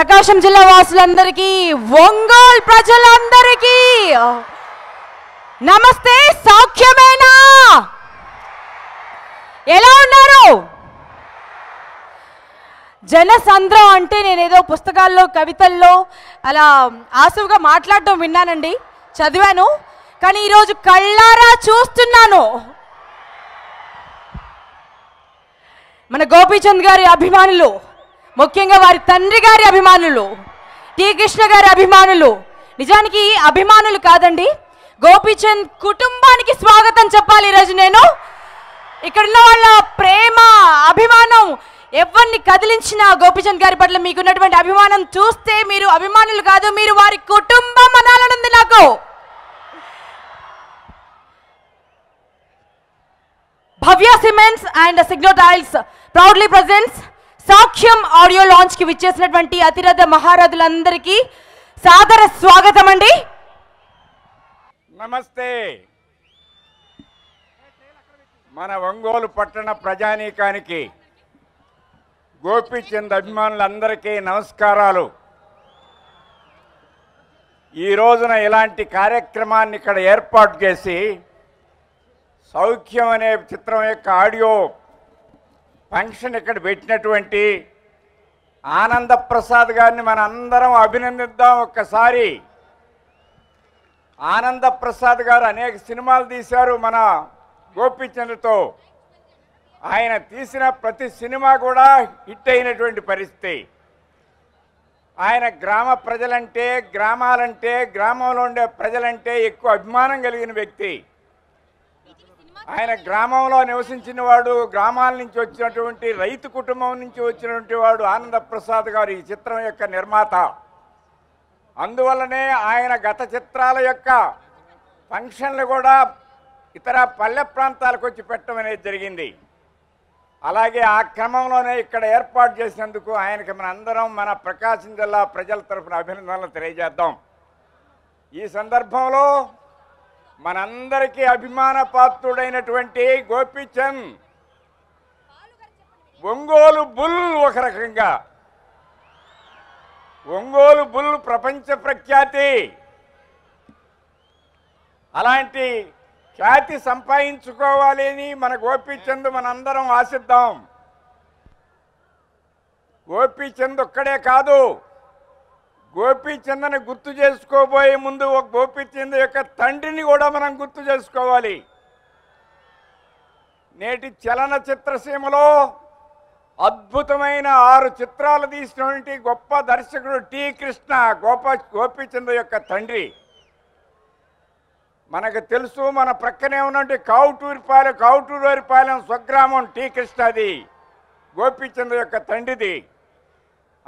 ప్రకాశం జిల్లా వాసులందరికీ ఒంగోల్ ప్రజలందరికీ నమస్తే సౌఖ్యమేనా ఎలా ఉన్నారు జనసంద్రం అంటే నేను ఏదో పుస్తకాల్లో కవితల్లో అలా ఆశువుగా మాట్లాడడం విన్నానండి చదివాను కానీ ఈ రోజు కళ్ళారా చూస్తున్నాను మన గోపి చంద్ గారి అభిమానులు ముఖ్యంగా వారి తండ్రి గారి అభిమానులు టి కృష్ణ గారి అభిమానులు నిజానికి అభిమానులు కాదండి గోపీచంద్ కుటుంబానికి స్వాగతం చెప్పాలి ఈ రోజు నేను ఇక్కడ ఉన్న వాళ్ళ ప్రేమ అభిమానం ఎవ్వన్ని కదిలించిన గోపీచంద్ గారి పట్ల మీకున్నటువంటి అభిమానం చూస్తే మీరు అభిమానులు కాదు మీరు వారి కుటుంబం అనాలనుంది నాకు Bhavya cements and Signo tiles proudly presents సాక్ష్యం ఆడియో లాంచ్ కి విచ్చేసినటువంటి అతిరథ మహారథులందరికీ సాదర స్వాగతం అండి నమస్తే మన ఒంగోలు పట్టణ ప్రజానీకానికి గోపీచంద్ అభిమానులందరికీ నమస్కారాలు ఈ రోజున ఇలాంటి కార్యక్రమాన్ని ఇక్కడ ఏర్పాటు చేసి సౌఖ్యం అనే చిత్రం యొక్క ఆడియో ఫంక్షన్ ఇక్కడ పెట్టినటువంటి ఆనందప్రసాద్ గారిని మన అందరం అభినందిద్దాం ఒక్కసారి ఆనందప్రసాద్ గారు అనేక సినిమాలు తీశారు మన గోపీచంద్తో ఆయన తీసిన ప్రతి సినిమా కూడా హిట్ అయినటువంటి పరిస్థితి ఆయన గ్రామ ప్రజలంటే గ్రామాలంటే గ్రామంలో ఉండే ప్రజలంటే ఎక్కువ అభిమానం కలిగిన వ్యక్తి ఆయన గ్రామంలో నివసించిన వాడు గ్రామాల నుంచి వచ్చినటువంటి రైతు కుటుంబం నుంచి వచ్చినటువంటి వాడు ఆనందప్రసాద్ గారు ఈ చిత్రం యొక్క నిర్మాత అందువల్లనే ఆయన గత చిత్రాల యొక్క ఫంక్షన్లు కూడా ఇతర పల్లె ప్రాంతాలకు వచ్చి పెట్టడం అనేది జరిగింది అలాగే ఆ క్రమంలోనే ఇక్కడ ఏర్పాటు చేసినందుకు ఆయనకి మనందరం మన ప్రకాశం జిల్లా ప్రజల తరఫున అభినందనలు తెలియజేద్దాం ఈ సందర్భంలో మనందరికీ అభిమాన పాత్రుడైనటువంటి గోపీచంద్ ఒంగోలు బుల్ ఒక రకంగా ఒంగోలు బుల్ ప్రపంచ ప్రఖ్యాతి అలాంటి ఖ్యాతి సంపాదించుకోవాలి అని మన గోపీచంద్ మనందరం ఆశిద్దాం గోపీచంద్ ఒక్కడే కాదు గోపీచంద్ని గుర్తు చేసుకోబోయే ముందు ఒక గోపీచంద్ యొక్క తండ్రిని కూడా మనం గుర్తు చేసుకోవాలి నేటి చలన చిత్రసీమలో అద్భుతమైన 6 చిత్రాలు తీసినటువంటి గొప్ప దర్శకుడు టి కృష్ణ గోపీచంద్ యొక్క తండ్రి మనకు తెలుసు మన ప్రక్కనే ఉన్నటువంటి కావుటూరుపాలెం స్వగ్రామం టి కృష్ణది గోపీచంద్ యొక్క తండ్రిది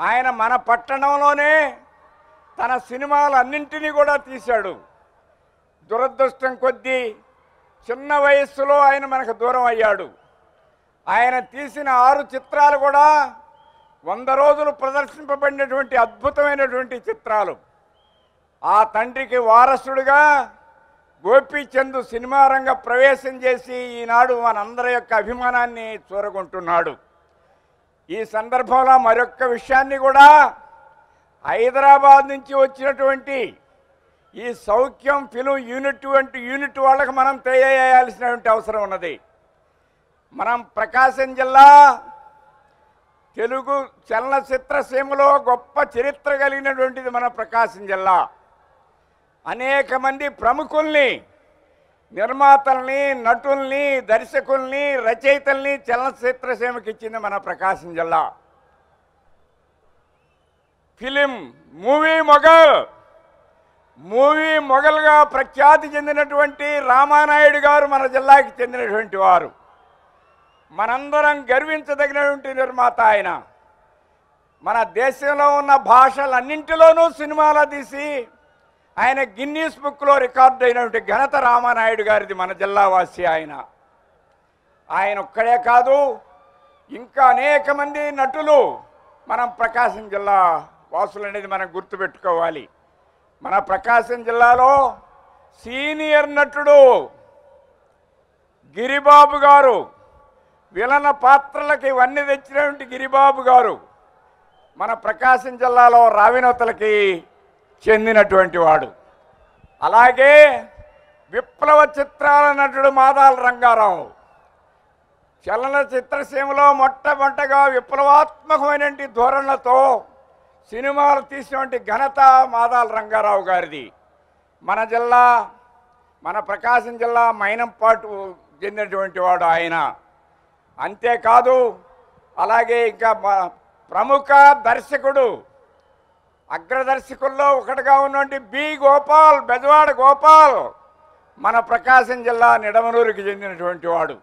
ఆయన మన పట్టణంలోనే తన సినిమాలన్నింటినీ కూడా తీశాడు దురదృష్టం కొద్దీ చిన్న వయస్సులో ఆయన మనకు దూరం అయ్యాడు ఆయన తీసిన 6 చిత్రాలు కూడా 100 రోజులు ప్రదర్శింపబడినటువంటి అద్భుతమైనటువంటి చిత్రాలు ఆ తండ్రికి వారసుడుగా గోపీచంద్ సినిమా రంగ ప్రవేశం చేసి ఈనాడు మనందరి యొక్క అభిమానాన్ని చూరగొంటున్నాడు ఈ సందర్భంలో మరొక్క విషయాన్ని కూడా హైదరాబాద్ నుంచి వచ్చినటువంటి ఈ సౌఖ్యం ఫిలిం యూనిట్ వంటి యూనిట్ వాళ్ళకి మనం తెలియజేయాల్సినటువంటి అవసరం ఉన్నది మనం ప్రకాశం జిల్లా తెలుగు చలనచిత్రసీమలో గొప్ప చరిత్ర కలిగినటువంటిది మన ప్రకాశం జిల్లా అనేక మంది ప్రముఖుల్ని నిర్మాతల్ని నటుల్ని దర్శకుల్ని రచయితల్ని చలనచిత్రసీమకి ఇచ్చింది మన ప్రకాశం జిల్లా ఫిలిం మూవీ మొగల్గా ప్రఖ్యాతి చెందినటువంటి రామానాయుడు గారు మన జిల్లాకి చెందినటువంటి వారు మనందరం గర్వించదగినటువంటి నిర్మాత ఆయన మన దేశంలో ఉన్న భాషలన్నింటిలోనూ సినిమాలు తీసి ఆయన గిన్నీస్ బుక్లో రికార్డు అయినటువంటి ఘనత రామానాయుడు గారిది మన జిల్లావాసి ఆయన ఒక్కడే కాదు ఇంకా అనేక మంది నటులు మనం ప్రకాశం జిల్లా వాసులు అనేది మనం గుర్తుపెట్టుకోవాలి మన ప్రకాశం జిల్లాలో సీనియర్ నటుడు గిరిబాబు గారు విలన పాత్రలకు ఇవన్నీ తెచ్చినటువంటి గిరిబాబు గారు మన ప్రకాశం జిల్లాలో రావినోతలకి చెందినటువంటి వాడు అలాగే విప్లవ చిత్రాల నటుడు మాదాల రంగారావు చలనచిత్ర సీమలో మొట్టమొదటగా విప్లవాత్మకమైనటువంటి ధోరణితో సినిమాలు తీసినటువంటి ఘనత మాదాల రంగారావు గారిది మన జిల్లా మన ప్రకాశం జిల్లా మైనంపాటు చెందినటువంటి వాడు ఆయన అంతే కాదు అలాగే ఇంకా ప్రముఖ దర్శకుడు అగ్రదర్శకుల్లో ఒకటిగా ఉన్నటువంటి బి గోపాల్ బెజవాడ గోపాల్ మన ప్రకాశం జిల్లా నిడమనూరుకి చెందినటువంటి వాడు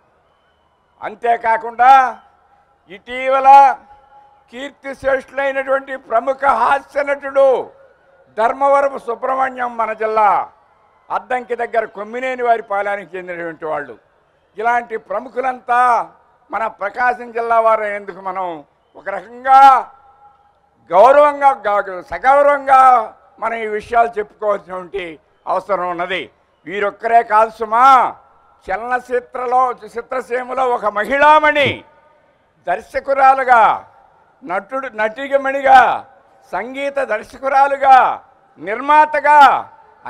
అంతేకాకుండా ఇటీవల కీర్తిశ్రేష్ఠులైనటువంటి ప్రముఖ హాస్య నటుడు ధర్మవరపు సుబ్రహ్మణ్యం మన జిల్లా అద్దంకి దగ్గర కొమ్మినేని వారి పాలానికి చెందినటువంటి వాళ్ళు ఇలాంటి ప్రముఖులంతా మన ప్రకాశం జిల్లా వారు ఎందుకు మనం ఒక రకంగా గౌరవంగా సగౌరవంగా మనం ఈ విషయాలు చెప్పుకోవాల్సినటువంటి అవసరం ఉన్నది వీరొక్కరే కాదు సుమా చిత్రసీమలో ఒక మహిళామణి దర్శకురాలుగా నటిగమణిగా సంగీత దర్శకురాలుగా నిర్మాతగా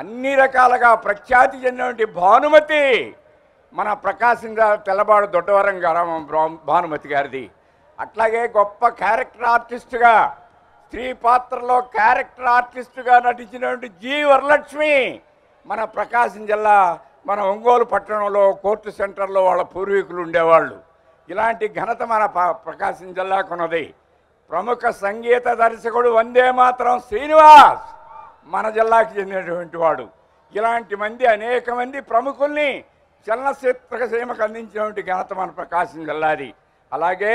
అన్ని రకాలుగా ప్రఖ్యాతి చెందినటువంటి భానుమతి మన ప్రకాశం తెల్లబాడు దొడ్డవరం గ్రామం భానుమతి గారిది అట్లాగే గొప్ప క్యారెక్టర్ ఆర్టిస్టుగా స్త్రీ పాత్రలో క్యారెక్టర్ ఆర్టిస్టుగా నటించినటువంటి జీ వరలక్ష్మి మన ప్రకాశం జిల్లా మన ఒంగోలు పట్టణంలో కోర్టు సెంటర్లో వాళ్ళ పూర్వీకులు ఉండేవాళ్ళు ఇలాంటి ఘనత మన ప్రకాశం జిల్లాకున్నది ప్రముఖ సంగీత దర్శకుడు వందే మాత్రం శ్రీనివాస్ మన జిల్లాకి చెందినటువంటి వాడు ఇలాంటి మంది అనేక మంది ప్రముఖుల్ని చలనచిత్ర సీమకు అందించినటువంటి ఘనత మన ప్రకాశం జిల్లాది అలాగే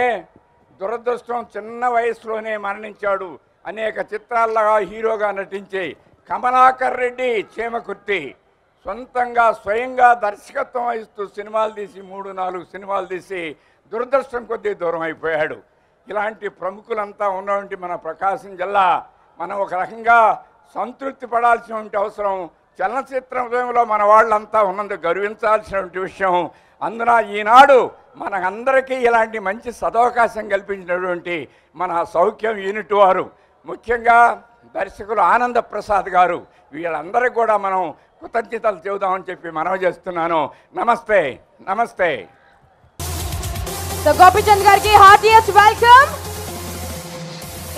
దురదృష్టం చిన్న వయసులోనే మరణించాడు అనేక చిత్రాల్లో హీరోగా నటించే కమలాకర్ రెడ్డి చేమకుర్తి సొంతంగా స్వయంగా దర్శకత్వం వహిస్తూ సినిమాలు తీసి 3-4 సినిమాలు తీసి దురదృష్టం కొద్దీ దూరం అయిపోయాడు ఇలాంటి ప్రముఖులంతా ఉన్నటువంటి మన ప్రకాశం జిల్లా మనం ఒక రకంగా సంతృప్తి పడాల్సినటువంటి అవసరం చలనచిత్ర ఉద్యమంలో మన వాళ్ళంతా ఉన్నందుకు గర్వించాల్సినటువంటి విషయం అందున ఈనాడు మనకందరికీ ఇలాంటి మంచి సదవకాశం కల్పించినటువంటి మన సౌఖ్యం యూనిట్ వారు ముఖ్యంగా దర్శకులు ఆనంద ప్రసాద్ గారు వీళ్ళందరికీ కూడా మనం కృతజ్ఞతలు చెబుదామని చెప్పి మనవి చేస్తున్నాను నమస్తే నమస్తే సో గోపి చంద్ గారికి heartiest welcome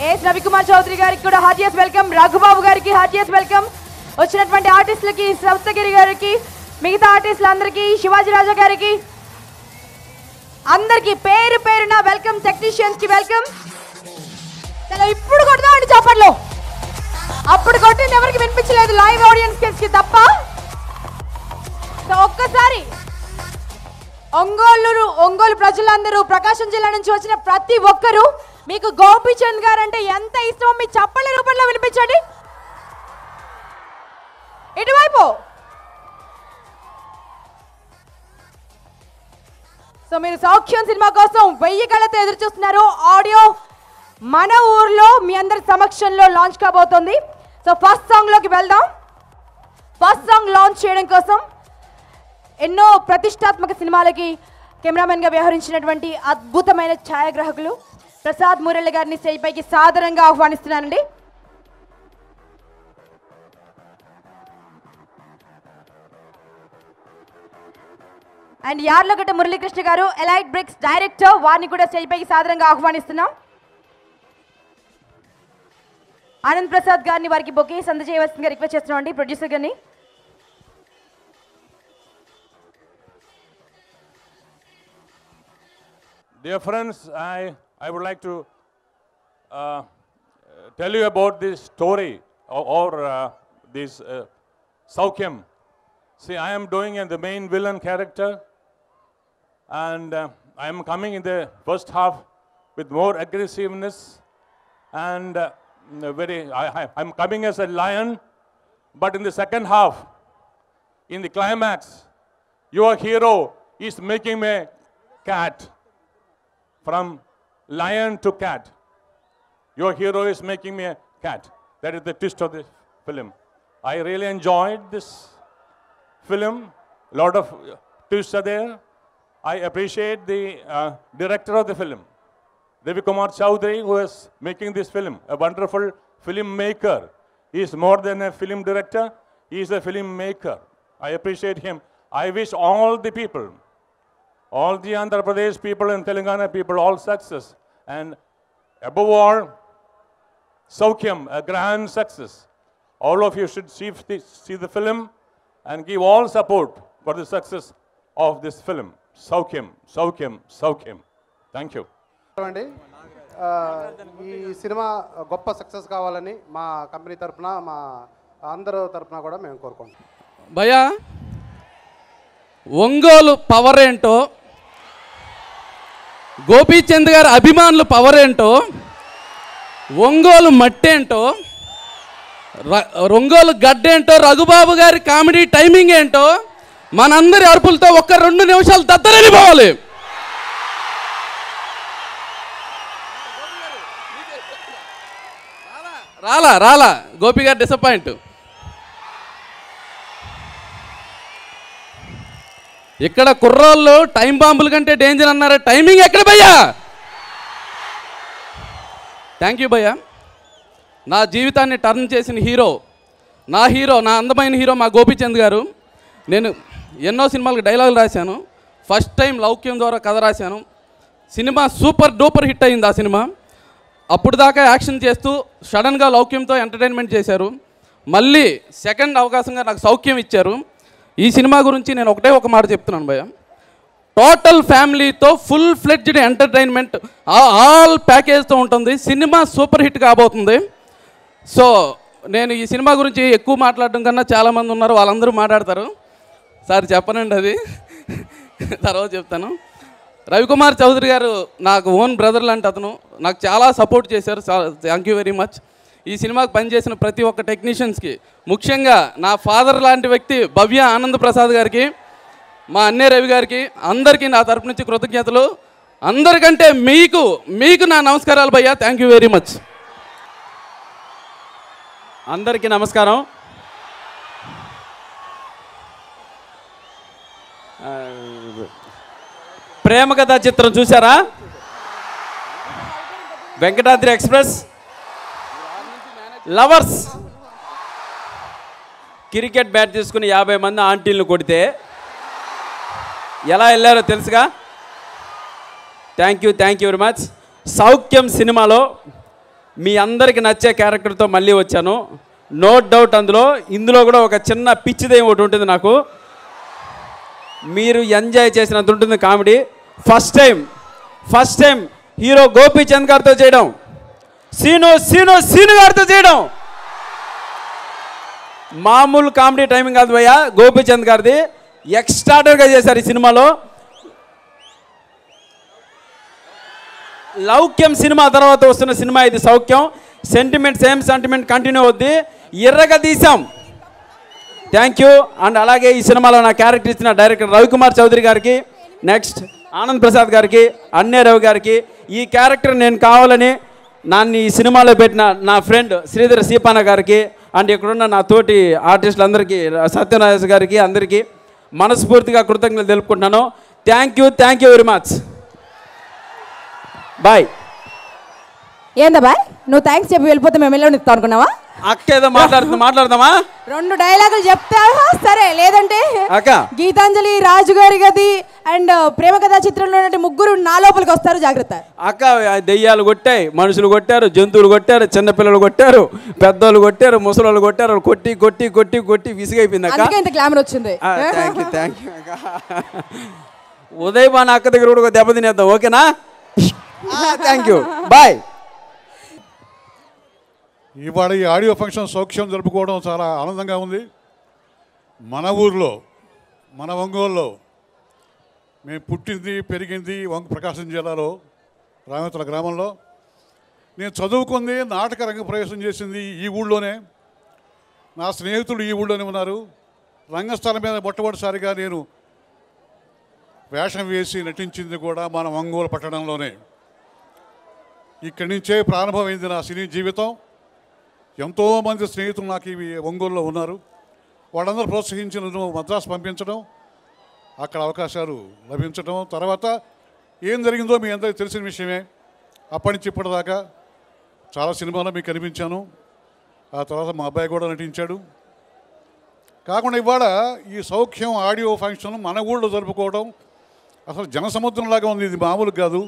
as Ravikumar Chowdary గారికి కూడా హార్టియస్ వెల్కమ్ రఘుబాబు గారికి హార్టియస్ వెల్కమ్ వచ్చినటువంటి ఆర్టిస్టులకి సప్తగిరి గారికి మిగతా ఆర్టిస్టులందరికీ శివాజీ రాజా గారికి అందరికీ పేరు పేరున వెల్కమ్ టెక్నీషియన్స్ కి వెల్కమ్ చలో ఇప్పుడు కొడదామండి చప్పట్లో అప్పుడు కొట్టింది ఎవరికి వినిపించలేదు లైవ్ ఆడియన్స్ కి తప్ప ఒక్కసారి ఒంగోలు ప్రజలందరూ ప్రకాశం జిల్లా నుంచి వచ్చిన ప్రతి ఒక్కరూ మీకు గోపి చంద్ గారు అంటే ఎంత ఇష్టమో మీ చప్పట్ల రూపంలో వినిపించండి ఇటువైపు సో మీరు సౌఖ్యం సినిమా కోసం 1000 కళ్ళతో ఎదురు చూస్తున్నారు ఆడియో మన ఊర్లో మీ అందరి సమక్షంలో లాంచ్ కాబోతుంది సో ఫస్ట్ సాంగ్లోకి వెళ్దాం ఫస్ట్ సాంగ్ లాంచ్ చేయడం కోసం ఎన్నో ప్రతిష్టాత్మక సినిమాలకి కెమెరామెన్గా వ్యవహరించినటువంటి అద్భుతమైన ఛాయాగ్రాహకులు ప్రసాద్ మురళి గారిని స్టేజ్ పైకి సాదరంగా ఆహ్వానిస్తున్నానండి అండ్ యార్లగడ్డ మురళీకృష్ణ గారు ఎలైట్ బ్రిక్స్ డైరెక్టర్ వారిని కూడా స్టేజ్ పైకి సాదరంగా ఆహ్వానిస్తున్నాం ఆనంద్ ప్రసాద్ గారిని వారికి బొకేస్ అందజేయవలసిందిగా రిక్వెస్ట్ చేస్తున్నామండి ప్రొడ్యూసర్ గారిని Dear friends, I would like to tell you about this story or this Saukyam. See, I am doing the main villain character and I am coming in the first half with more aggressiveness and I'm coming as a lion, but in the second half, in the climax, your hero is making a cat. From lion to cat, your hero is making me a cat. That is the twist of the film. I really enjoyed this film. A lot of twists are there. I appreciate the director of the film. Ravikumar Chowdary, who is making this film, a wonderful film maker. He is more than a film director, he is a film maker. I appreciate him. I wish all the people, all the Andhra Pradesh people and Telangana people, all success. And above all, Saukyam, a grand success. All of you should see the film and give all support for the success of this film. Saukyam, Saukyam, Saukyam. Thank you. ఈ cinema గొప్ప success కావాలని మా company తరపున మా అందరూ తరపున కూడా మేము కోరుకుంటాం. భయ ఒంగోలు పవర్ ఏంటో, గోపీచంద్ గారి అభిమానులు పవర్ ఏంటో, ఒంగోలు మట్టి ఏంటో, ఒంగోలు గడ్డేంటో, రఘుబాబు గారి కామెడీ టైమింగ్ ఏంటో మనందరి అర్పులతో ఒక్క 2 నిమిషాలు దద్దరిల్లిపోవాలి. రాలా రాలా గోపి గారు డిసప్పాయింట్. ఇక్కడ కుర్రోళ్ళు టైం బాంబుల కంటే డేంజర్ అన్నారు. టైమింగ్ ఎక్కడ భయ్యా? థ్యాంక్ యూ భయ్యా. నా జీవితాన్ని టర్న్ చేసిన హీరో, నా హీరో, నా అందమైన హీరో మా గోపీచంద్ గారు. నేను ఎన్నో సినిమాలకు డైలాగులు రాశాను. ఫస్ట్ టైం లౌక్యం ద్వారా కథ రాశాను. సినిమా సూపర్ డూపర్ హిట్ అయింది. ఆ సినిమా అప్పుడు దాకా యాక్షన్ చేస్తూ సడన్గా లౌక్యంతో ఎంటర్టైన్మెంట్ చేశారు. మళ్ళీ సెకండ్ అవకాశంగా నాకు సౌఖ్యం ఇచ్చారు. ఈ సినిమా గురించి నేను ఒకటే ఒక మాట చెప్తున్నాను భయ్య, టోటల్ ఫ్యామిలీతో ఫుల్ ఫ్లెడ్జ్డ్ ఎంటర్టైన్మెంట్ ఆల్ ప్యాకేజ్తో ఉంటుంది. సినిమా సూపర్ హిట్ కాబోతుంది. సో నేను ఈ సినిమా గురించి ఎక్కువ మాట్లాడడం కన్నా చాలామంది ఉన్నారు, వాళ్ళందరూ మాట్లాడతారు. సార్ చెప్పనండి, అది తర్వాత చెప్తాను. రవికుమార్ చౌదరి గారు నాకు ఓన్ బ్రదర్ లాంటి అతను. నాకు చాలా సపోర్ట్ చేశారు. Thank you very much. ఈ సినిమాకు పనిచేసిన ప్రతి ఒక్క టెక్నీషియన్స్కి, ముఖ్యంగా నా ఫాదర్ లాంటి వ్యక్తి భవ్య ఆనంద్ ప్రసాద్ గారికి, మా అన్నయ్య రవి గారికి, అందరికీ నా తరపు నుంచి కృతజ్ఞతలు. అందరికంటే మీకు నా నమస్కారాలు భయ్యా. Thank you very much. అందరికీ నమస్కారం. ప్రేమ కథా చిత్రం చూసారా? Venkatadri express lovers cricket bat తీసుకుని 50 మంది ఆంటీలను కొడితే ఎలా వెళ్ళారో తెలుసుగా. Thank you very much. సౌఖ్యం సినిమాలో మీ అందరికీ నచ్చే క్యారెక్టర్తో మళ్ళీ వచ్చాను, నో డౌట్. ఇందులో కూడా ఒక చిన్న పిచ్చిదే ఒకటి ఉంటుంది. నాకు మీరు ఎంజాయ్ చేసినంత ఉంటుంది comedy. First time hero Gopichand గారితో చేయడం, సీను గారితో చేయడం మామూలు కామెడీ టైమింగ్ కాదు భయ్యా. గోపీచంద్ గారిది ఎక్స్ట్రాడర్గా చేశారు. ఈ సినిమాలో లౌక్యం సినిమా తర్వాత వస్తున్న సినిమా ఇది. సౌఖ్యం సెంటిమెంట్, సేమ్ సెంటిమెంట్ కంటిన్యూ అవుద్ది. ఎర్రగా తీసాం. Thank you. అండ్ అలాగే ఈ సినిమాలో నా క్యారెక్టర్ ఇచ్చిన డైరెక్టర్ రవికుమార్ చౌదరి గారికి, నెక్స్ట్ ఆనంద్ ప్రసాద్ గారికి, అన్నే రవి గారికి, ఈ క్యారెక్టర్ నేను కావాలని నన్ను ఈ సినిమాలో పెట్టిన నా ఫ్రెండ్ శ్రీధర్ సీపాన గారికి, అండ్ ఇక్కడున్న నా తోటి ఆర్టిస్టులందరికీ, సత్యనారాయణ గారికి, అందరికీ మనస్ఫూర్తిగా కృతజ్ఞతలు తెలుపుకుంటున్నాను. Thank you very much. Bye. ఏందా బాయ్, నువ్వు థ్యాంక్స్ చెప్పి వెళ్ళిపోతే మేము వెళ్ళి ఇస్తాం అనుకున్నావా? అక్క ఏదో మాట్లాడదామా, 2 డైలాగులు చెప్తావా? సరే, లేదంటే గీతాంజలి రాజు గారి గది అండ్ ప్రేమ కథా చిత్రంలో 3 నా లోపలికి వస్తారు. జాగ్రత్త అక్క. దెయ్యాలు కొట్టాయి, మనుషులు కొట్టారు, జంతువులు కొట్టారు, చిన్నపిల్లలు కొట్టారు, పెద్దోళ్ళు కొట్టారు, ముసలోళ్ళు కొట్టారు. కొట్టి కొట్టి కొట్టి కొట్టి విసిగైపోయింది అక్క. ఇంత గ్లామర్ వచ్చింది. ఉదయ్ మా అక్క దగ్గర కూడా దెబ్బ తినేద్దాం, ఓకేనా? Thank you, bye. ఇవాళ ఈ ఆడియో ఫంక్షన్ సౌఖ్యం జరుపుకోవడం చాలా ఆనందంగా ఉంది. మన ఊర్లో, మన ఒంగోలులో, మేము పుట్టింది పెరిగింది ప్రకాశం జిల్లాలో రామేతుల గ్రామంలో. నేను చదువుకుంది, నాటక రంగ ప్రవేశం చేసింది ఈ ఊళ్ళోనే. నా స్నేహితులు ఈ ఊళ్ళోనే ఉన్నారు. రంగస్థలం మీద మొట్టమొదటిసారిగా నేను వేషం వేసి నటించింది కూడా మన ఒంగోలు పట్టణంలోనే. ఇక్కడి నుంచే ప్రారంభమైంది నా సినీ జీవితం. ఎంతోమంది స్నేహితులు నాకు ఇవి ఒంగోలులో ఉన్నారు. వాళ్ళందరూ ప్రోత్సహించి నన్ను మద్రాసు పంపించడం, అక్కడ అవకాశాలు లభించడం. తర్వాత ఏం జరిగిందో మీ అందరికీ తెలిసిన విషయమే. అప్పటించి ఇప్పటిదాకా చాలా సినిమాల్లో మీకు కనిపించాను. ఆ తర్వాత మా అబ్బాయి కూడా నటించాడు. కాకుండా ఇవాళ ఈ సౌఖ్యం ఆడియో ఫంక్షన్ మన ఊళ్ళో జరుపుకోవడం అసలు జనసముద్రంలాగా ఉంది. ఇది మామూలు కాదు.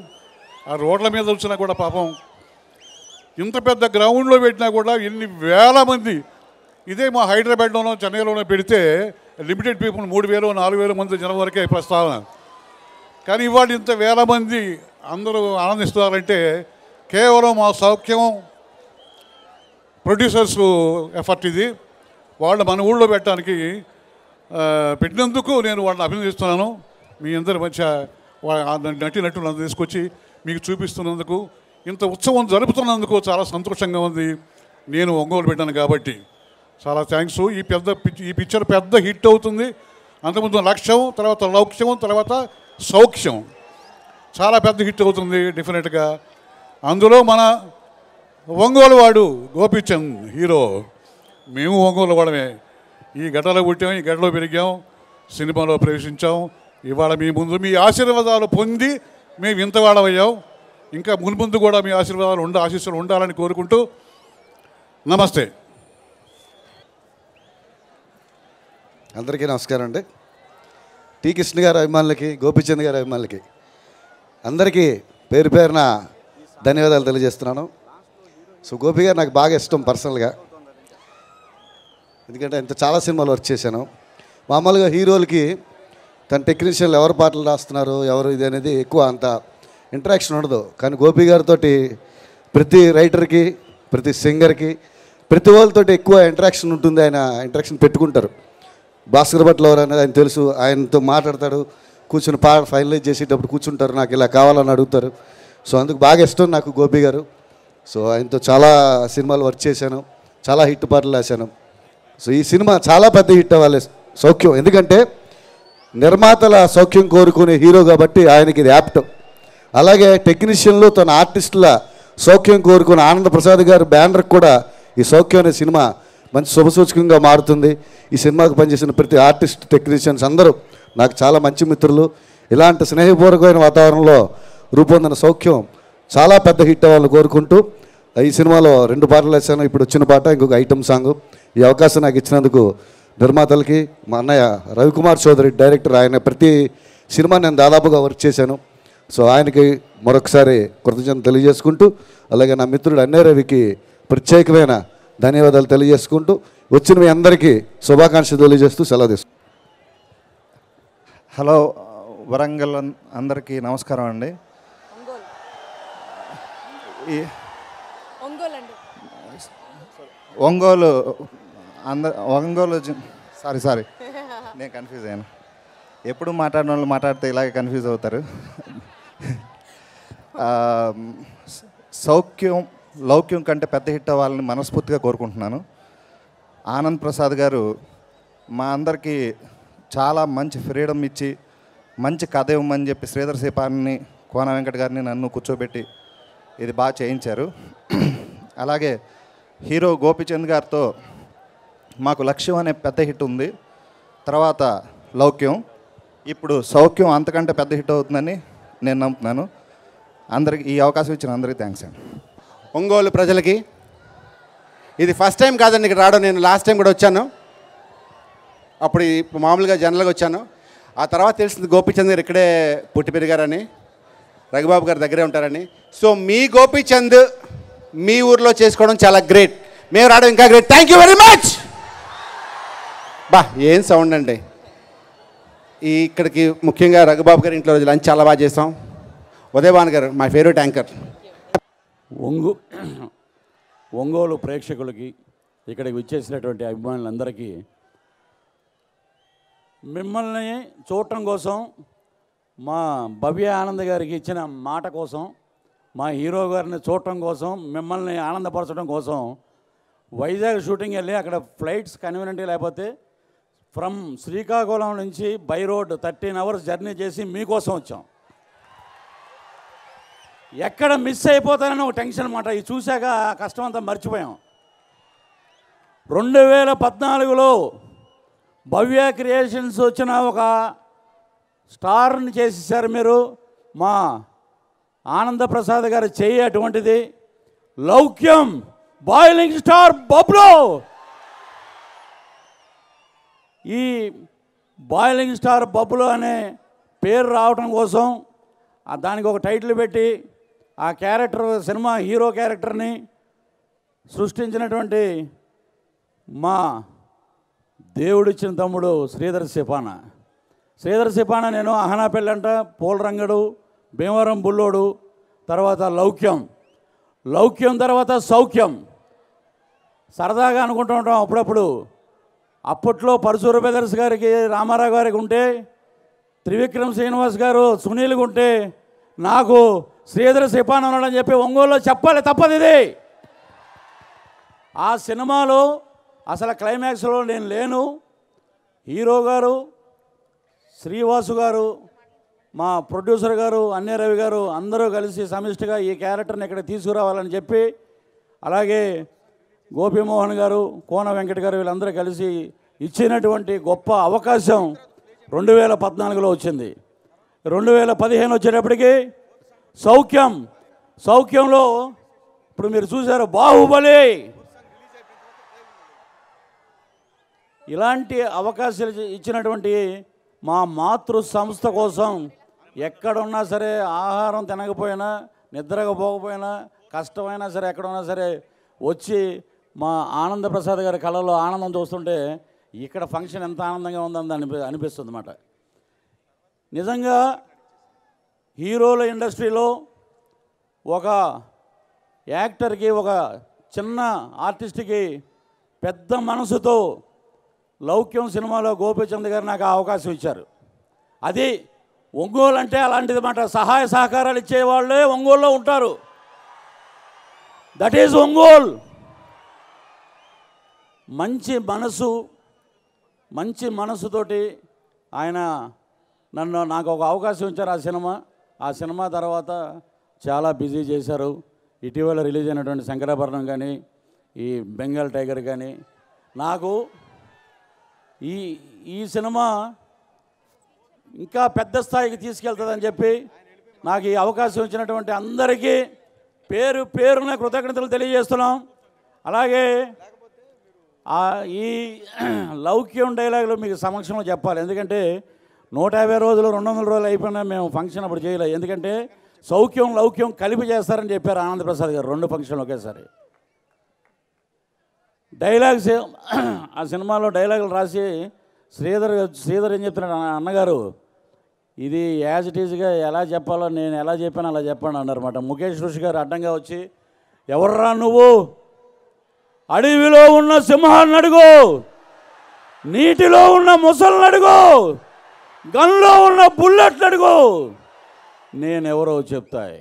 ఆ రోడ్ల మీద వచ్చినా కూడా పాపం ఇంత పెద్ద గ్రౌండ్లో పెట్టినా కూడా ఎన్ని వేల మంది. ఇదే మా హైదరాబాద్లోనో చెన్నైలోనో పెడితే లిమిటెడ్ పీపుల్ 3,000-4,000 మంది జనం వరకే ప్రస్తావన. కానీ ఇవాళ ఇంత వేల మంది అందరూ ఆనందిస్తున్నారంటే కేవలం మా సౌఖ్యం ప్రొడ్యూసర్స్ ఎఫర్ట్. ఇది వాళ్ళు మన ఊళ్ళో పెట్టడానికి పెట్టినందుకు నేను వాళ్ళని అభినందిస్తున్నాను. మీ అందరి మధ్య నటులను తీసుకొచ్చి మీకు చూపిస్తున్నందుకు, ఇంత ఉత్సవం జరుపుతున్నందుకు చాలా సంతోషంగా ఉంది. నేను ఒంగోలు పెట్టాను కాబట్టి చాలా థ్యాంక్స్. ఈ పిక్చర్ పెద్ద హిట్ అవుతుంది. అంతకుముందు లక్ష్యం, తర్వాత లౌక్ష్యం, తర్వాత సౌఖ్యం. చాలా పెద్ద హిట్ అవుతుంది డెఫినెట్గా. అందులో మన ఒంగోలు వాడు గోపి చంద్ హీరో. మేము ఒంగోలు వాళ్ళమే. ఈ గడ్డలో పుట్టాం, ఈ గడ్డలో పెరిగాం, సినిమాలో ప్రవేశించాం. ఇవాళ మీ ముందు మీ ఆశీర్వాదాలు పొంది మేము వింతవాడమయ్యాం. ఇంకా మున్ముందు కూడా మీ ఆశీర్వాదాలు ఆశీస్సులు ఉండాలని కోరుకుంటూ నమస్తే. అందరికీ నమస్కారం అండి. టీ కృష్ణ గారి అభిమానులకి, గోపీచంద్ గారి అభిమానులకి అందరికీ పేరు పేరున ధన్యవాదాలు తెలియజేస్తున్నాను. సో గోపి గారు నాకు బాగా ఇష్టం పర్సనల్గా, ఎందుకంటే ఇంత చాలా సినిమాలు వర్క్ చేశాను. మామూలుగా హీరోలకి తన టెక్నీషియన్లు ఎవరు పాటలు రాస్తున్నారు, ఎవరు ఇది అనేది ఎక్కువ అంత ఇంటరాక్షన్ ఉండదు. కానీ గోపి గారితో ప్రతి రైటర్కి, ప్రతి సింగర్కి, ప్రతి వాళ్ళతో ఎక్కువ ఇంటరాక్షన్ ఉంటుంది. ఆయన ఇంటరాక్షన్ పెట్టుకుంటారు. భాస్కర్ భట్ లవర్ అనేది ఆయన తెలుసు. ఆయనతో మాట్లాడతాడు, కూర్చుని పాట ఫైనలైజ్ చేసేటప్పుడు కూర్చుంటారు, నాకు ఇలా కావాలని అడుగుతారు. సో అందుకు బాగా ఇష్టం నాకు గోపి గారు. సో ఆయనతో చాలా సినిమాలు వర్క్ చేశాను, చాలా హిట్ పాటలు రాశాను. సో ఈ సినిమా చాలా పెద్ద హిట్ అవ్వాలి సౌఖ్యం, ఎందుకంటే నిర్మాతల సౌఖ్యం కోరుకునే హీరో కాబట్టి ఆయనకి ఇది యాప్ట్. అలాగే టెక్నీషియన్లు తన ఆర్టిస్టుల సౌఖ్యం కోరుకునే ఆనంద ప్రసాద్ గారు బ్యానర్కి కూడా ఈ సౌఖ్యం అనే సినిమా మంచి శుభసూచకంగా మారుతుంది. ఈ సినిమాకు పనిచేసిన ప్రతి ఆర్టిస్ట్, టెక్నీషియన్స్ అందరూ నాకు చాలా మంచి మిత్రులు. ఇలాంటి స్నేహపూర్వకమైన వాతావరణంలో రూపొందిన సౌఖ్యం చాలా పెద్ద హిట్ అవ్వాలని కోరుకుంటూ, ఈ సినిమాలో 2 పాటలు వేసాను. ఇప్పుడు వచ్చిన పాట ఇంకొక ఐటమ్ సాంగ్. ఈ అవకాశం నాకు ఇచ్చినందుకు నిర్మాతలకి, మా అన్నయ్య రవికుమార్ చౌదరి డైరెక్టర్, ఆయన ప్రతి సినిమా నేను దాదాపుగా వర్క్ చేశాను. సో ఆయనకి మరొకసారి కృతజ్ఞతలు తెలియజేసుకుంటూ, అలాగే నా మిత్రుడు అన్నయ్య రవికి ప్రత్యేకమైన ధన్యవాదాలు తెలియజేసుకుంటూ, వచ్చిన మీ అందరికీ శుభాకాంక్షలు తెలియజేస్తూ సెలవు తీసుకుంటాను. హలో వరంగల్ అందరికీ నమస్కారం అండి. ఒంగోలు ఒంగోలు సారీ నేను కన్ఫ్యూజ్ అయ్యాను. ఎప్పుడు మాట్లాడిన వాళ్ళు మాట్లాడితే ఇలాగే కన్ఫ్యూజ్ అవుతారు. సౌఖ్యం లౌక్యం కంటే పెద్ద హిట్ అవ్వాలని మనస్ఫూర్తిగా కోరుకుంటున్నాను. ఆనంద్ ప్రసాద్ గారు మా అందరికీ చాలా మంచి ఫ్రీడమ్ ఇచ్చి, మంచి కథ ఇవ్వమని చెప్పి శ్రీధర్ సేపాన్ని, కోన వెంకట గారిని, నన్ను కూర్చోబెట్టి ఇది బాగా చేయించారు. అలాగే హీరో గోపీచంద్ గారితో మాకు లక్ష్యం అనే పెద్ద హిట్ ఉంది, తర్వాత లౌక్యం, ఇప్పుడు సౌఖ్యం అంతకంటే పెద్ద హిట్ అవుతుందని నేను నమ్ముతున్నాను. అందరికి ఈ అవకాశం ఇచ్చిన అందరికీ థ్యాంక్స్ అండి. ఒంగోలు ప్రజలకి ఇది ఫస్ట్ టైం కాదండి ఇక్కడ రావడం. నేను లాస్ట్ టైం కూడా వచ్చాను, అప్పుడు మామూలుగా జనరల్గా వచ్చాను. ఆ తర్వాత తెలిసింది గోపీచంద్ గారు ఇక్కడే పుట్టి పెరిగారని, రఘుబాబు గారి దగ్గరే ఉంటారని. సో మీ గోపీచంద్ మీ ఊర్లో చేసుకోవడం చాలా గ్రేట్, మేము రావడం ఇంకా great. Thank you very much. బా ఏం సౌండ్ అండి. ఈ ఇక్కడికి ముఖ్యంగా రఘుబాబు గారి ఇంట్లో రోజు లంచ్ చాలా బాగా చేసాం. ఉదయభాన్ గారు మై ఫేవరెట్ యాంకర్. ఒంగోలు ప్రేక్షకులకి, ఇక్కడికి వచ్చేసినటువంటి అభిమానులందరికీ, మిమ్మల్ని చూడటం కోసం మా భవ్య ఆనంద్ గారికి ఇచ్చిన మాట కోసం, మా హీరో గారిని చూడటం కోసం, మిమ్మల్ని ఆనందపరచడం కోసం వైజాగ్ షూటింగ్ వెళ్ళి అక్కడ ఫ్లైట్స్ కన్వీనియంట్ లేకపోతే ఫ్రమ్ శ్రీకాకుళం నుంచి బై రోడ్ 13 hours జర్నీ చేసి మీకోసం వచ్చాం. ఎక్కడ మిస్ అయిపోతానని ఒక టెన్షన్ అన్నమాట. ఇది చూశాక కష్టం అంతా మర్చిపోయాం. 2014లో భవ్య క్రియేషన్స్ వచ్చిన ఒక స్టార్ని చేసేసారు మీరు మా Ananda Prasad garu cheyi atuvantiది లౌక్యం బాయిలింగ్ స్టార్ బబ్లో ఈ బాయిలింగ్ స్టార్ బబ్లో అనే పేరు రావడం కోసం దానికి ఒక టైటిల్ పెట్టి ఆ క్యారెక్టర్ సినిమా హీరో క్యారెక్టర్ని సృష్టించినటువంటి మా దేవుడిచ్చిన తమ్ముడు శ్రీధర్ సిపాన శ్రీధర్ సిపాన నేను అహనాపల్లి అంట పోలరంగడు భీమవరం బుల్లోడు తర్వాత లౌక్యం లౌక్యం తర్వాత సౌఖ్యం సరదాగా అనుకుంటూ ఉంటాం అప్పుడప్పుడు అప్పట్లో పరుశూర బ్రదర్స్ గారికి రామారావు గారికి ఉంటే త్రివిక్రమ్ శ్రీనివాస్ గారు సునీల్కి ఉంటే నాకు శ్రీధర్ సిపాన ఉన్నాడని చెప్పి ఒంగోలులో చెప్పాలి తప్పదు ఇది ఆ సినిమాలో అసలు క్లైమాక్స్లో నేను లేను హీరో గారు శ్రీవాసు గారు మా ప్రొడ్యూసర్ గారు అన్నే రవి గారు అందరూ కలిసి సమిష్టిగా ఈ క్యారెక్టర్ని ఇక్కడ తీసుకురావాలని చెప్పి అలాగే గోపిమోహన్ గారు కోన వెంకట గారు వీళ్ళందరూ కలిసి ఇచ్చినటువంటి గొప్ప అవకాశం 2014లో వచ్చింది 2015 వచ్చేటప్పటికి సౌఖ్యం సౌఖ్యంలో ఇప్పుడు మీరు చూశారు బాహుబలి ఇలాంటి అవకాశాలు ఇచ్చినటువంటి మా మాతృ సంస్థ కోసం ఎక్కడున్నా సరే ఆహారం తినకపోయినా నిద్రకపోకపోయినా కష్టమైనా సరే ఎక్కడున్నా సరే వచ్చి మా ఆనంద ప్రసాద్ గారి కళలో ఆనందం చూస్తుంటే ఇక్కడ ఫంక్షన్ ఎంత ఆనందంగా ఉందని అనిపిస్తుంది అన్నమాట నిజంగా హీరోల ఇండస్ట్రీలో ఒక యాక్టర్కి ఒక చిన్న ఆర్టిస్ట్కి పెద్ద మనసుతో లౌక్యం సినిమాలో గోపిచంద్ గారు నాకు ఆ అవకాశం ఇచ్చారు అది ఒంగోలు అంటే అలాంటిది మాట సహాయ సహకారాలు ఇచ్చేవాళ్ళే ఒంగోలులో ఉంటారు దట్ ఈజ్ ఒంగోలు మంచి మనసుతోటి ఆయన నాకు ఒక అవకాశం ఇచ్చారు ఆ సినిమా తర్వాత చాలా బిజీ చేశారు ఇటీవల రిలీజ్ అయినటువంటి శంకరాభరణం కానీ ఈ బెంగాల్ టైగర్ కానీ నాకు ఈ సినిమా ఇంకా పెద్ద స్థాయికి తీసుకెళ్తుందని చెప్పి నాకు ఈ అవకాశం ఇచ్చినటువంటి అందరికీ పేరున కృతజ్ఞతలు తెలియజేస్తున్నాం అలాగే ఈ లౌక్యం డైలాగులు మీకు సమక్షంలో చెప్పాలి ఎందుకంటే 150 రోజులు 200 రోజులు అయిపోయినా మేము ఫంక్షన్ అప్పుడు చేయలేదు ఎందుకంటే సౌఖ్యం లౌక్యం కలిపి చేస్తారని చెప్పారు ఆనంద ప్రసాద్ గారు 2 ఫంక్షన్లు ఒకేసారి డైలాగ్స్ ఆ సినిమాలో డైలాగులు రాసి శ్రీధర్ ఏం చెప్తున్నాడు అన్నగారు ఇది యాజ్ ఇట్ ఈజ్గా ఎలా చెప్పాలో నేను ఎలా చెప్పాను అలా చెప్పాను అన్నారన్నమాట ముఖేష్ ఋషి గారు అడ్డంగా వచ్చి ఎవర్రా నువ్వు అడవిలో ఉన్న సింహాన్ని అడుగు నీటిలో ఉన్న మొసళ్ళని అడుగు గన్లో ఉన్న బుల్లెట్లు అడుగు నేనెవరో చెప్తాయి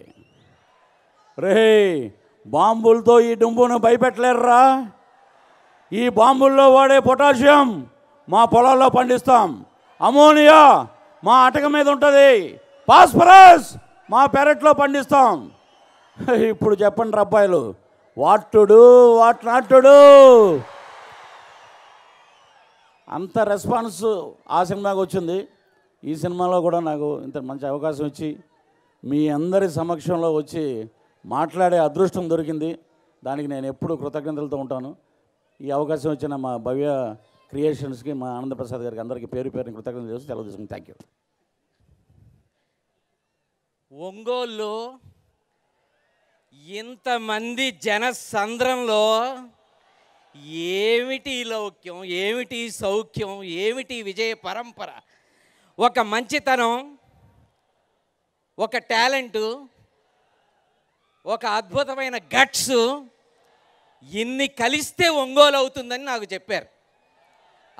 రే బాంబులతో ఈ డుంబును భయపెట్టలేర్రా ఈ బాంబుల్లో వాడే పొటాషియం మా పొలాల్లో పండిస్తాం అమోనియా మా అటక మీద ఉంటుంది ఫాస్ఫరస్ మా పెరట్లో పండిస్తాం ఇప్పుడు చెప్పండి రబ్బాయిలు వాట్ నాట్ టు డూ అంత రెస్పాన్స్ ఆ సినిమాకి వచ్చింది ఈ సినిమాలో కూడా నాకు ఇంత మంచి అవకాశం ఇచ్చి మీ అందరి సమక్షంలో వచ్చి మాట్లాడే అదృష్టం దొరికింది దానికి నేను ఎప్పుడూ కృతజ్ఞతలతో ఉంటాను ఈ అవకాశం ఇచ్చిన మా భవ్య క్రియేషన్స్కి మా ఆనంద ప్రసాద్ గారికి అందరికీ పేరున కృతజ్ఞతలు చేసి సెలవు తీసుకుని థ్యాంక్ యూ ఒంగోలు ఇంతమంది జనసంద్రంలో ఏమిటి లౌక్యం ఏమిటి సౌఖ్యం ఏమిటి విజయ పరంపర ఒక మంచితనం ఒక టాలెంటు ఒక అద్భుతమైన గట్స్ ఇన్ని కలిస్తే ఒంగోలు అవుతుందని నాకు చెప్పారు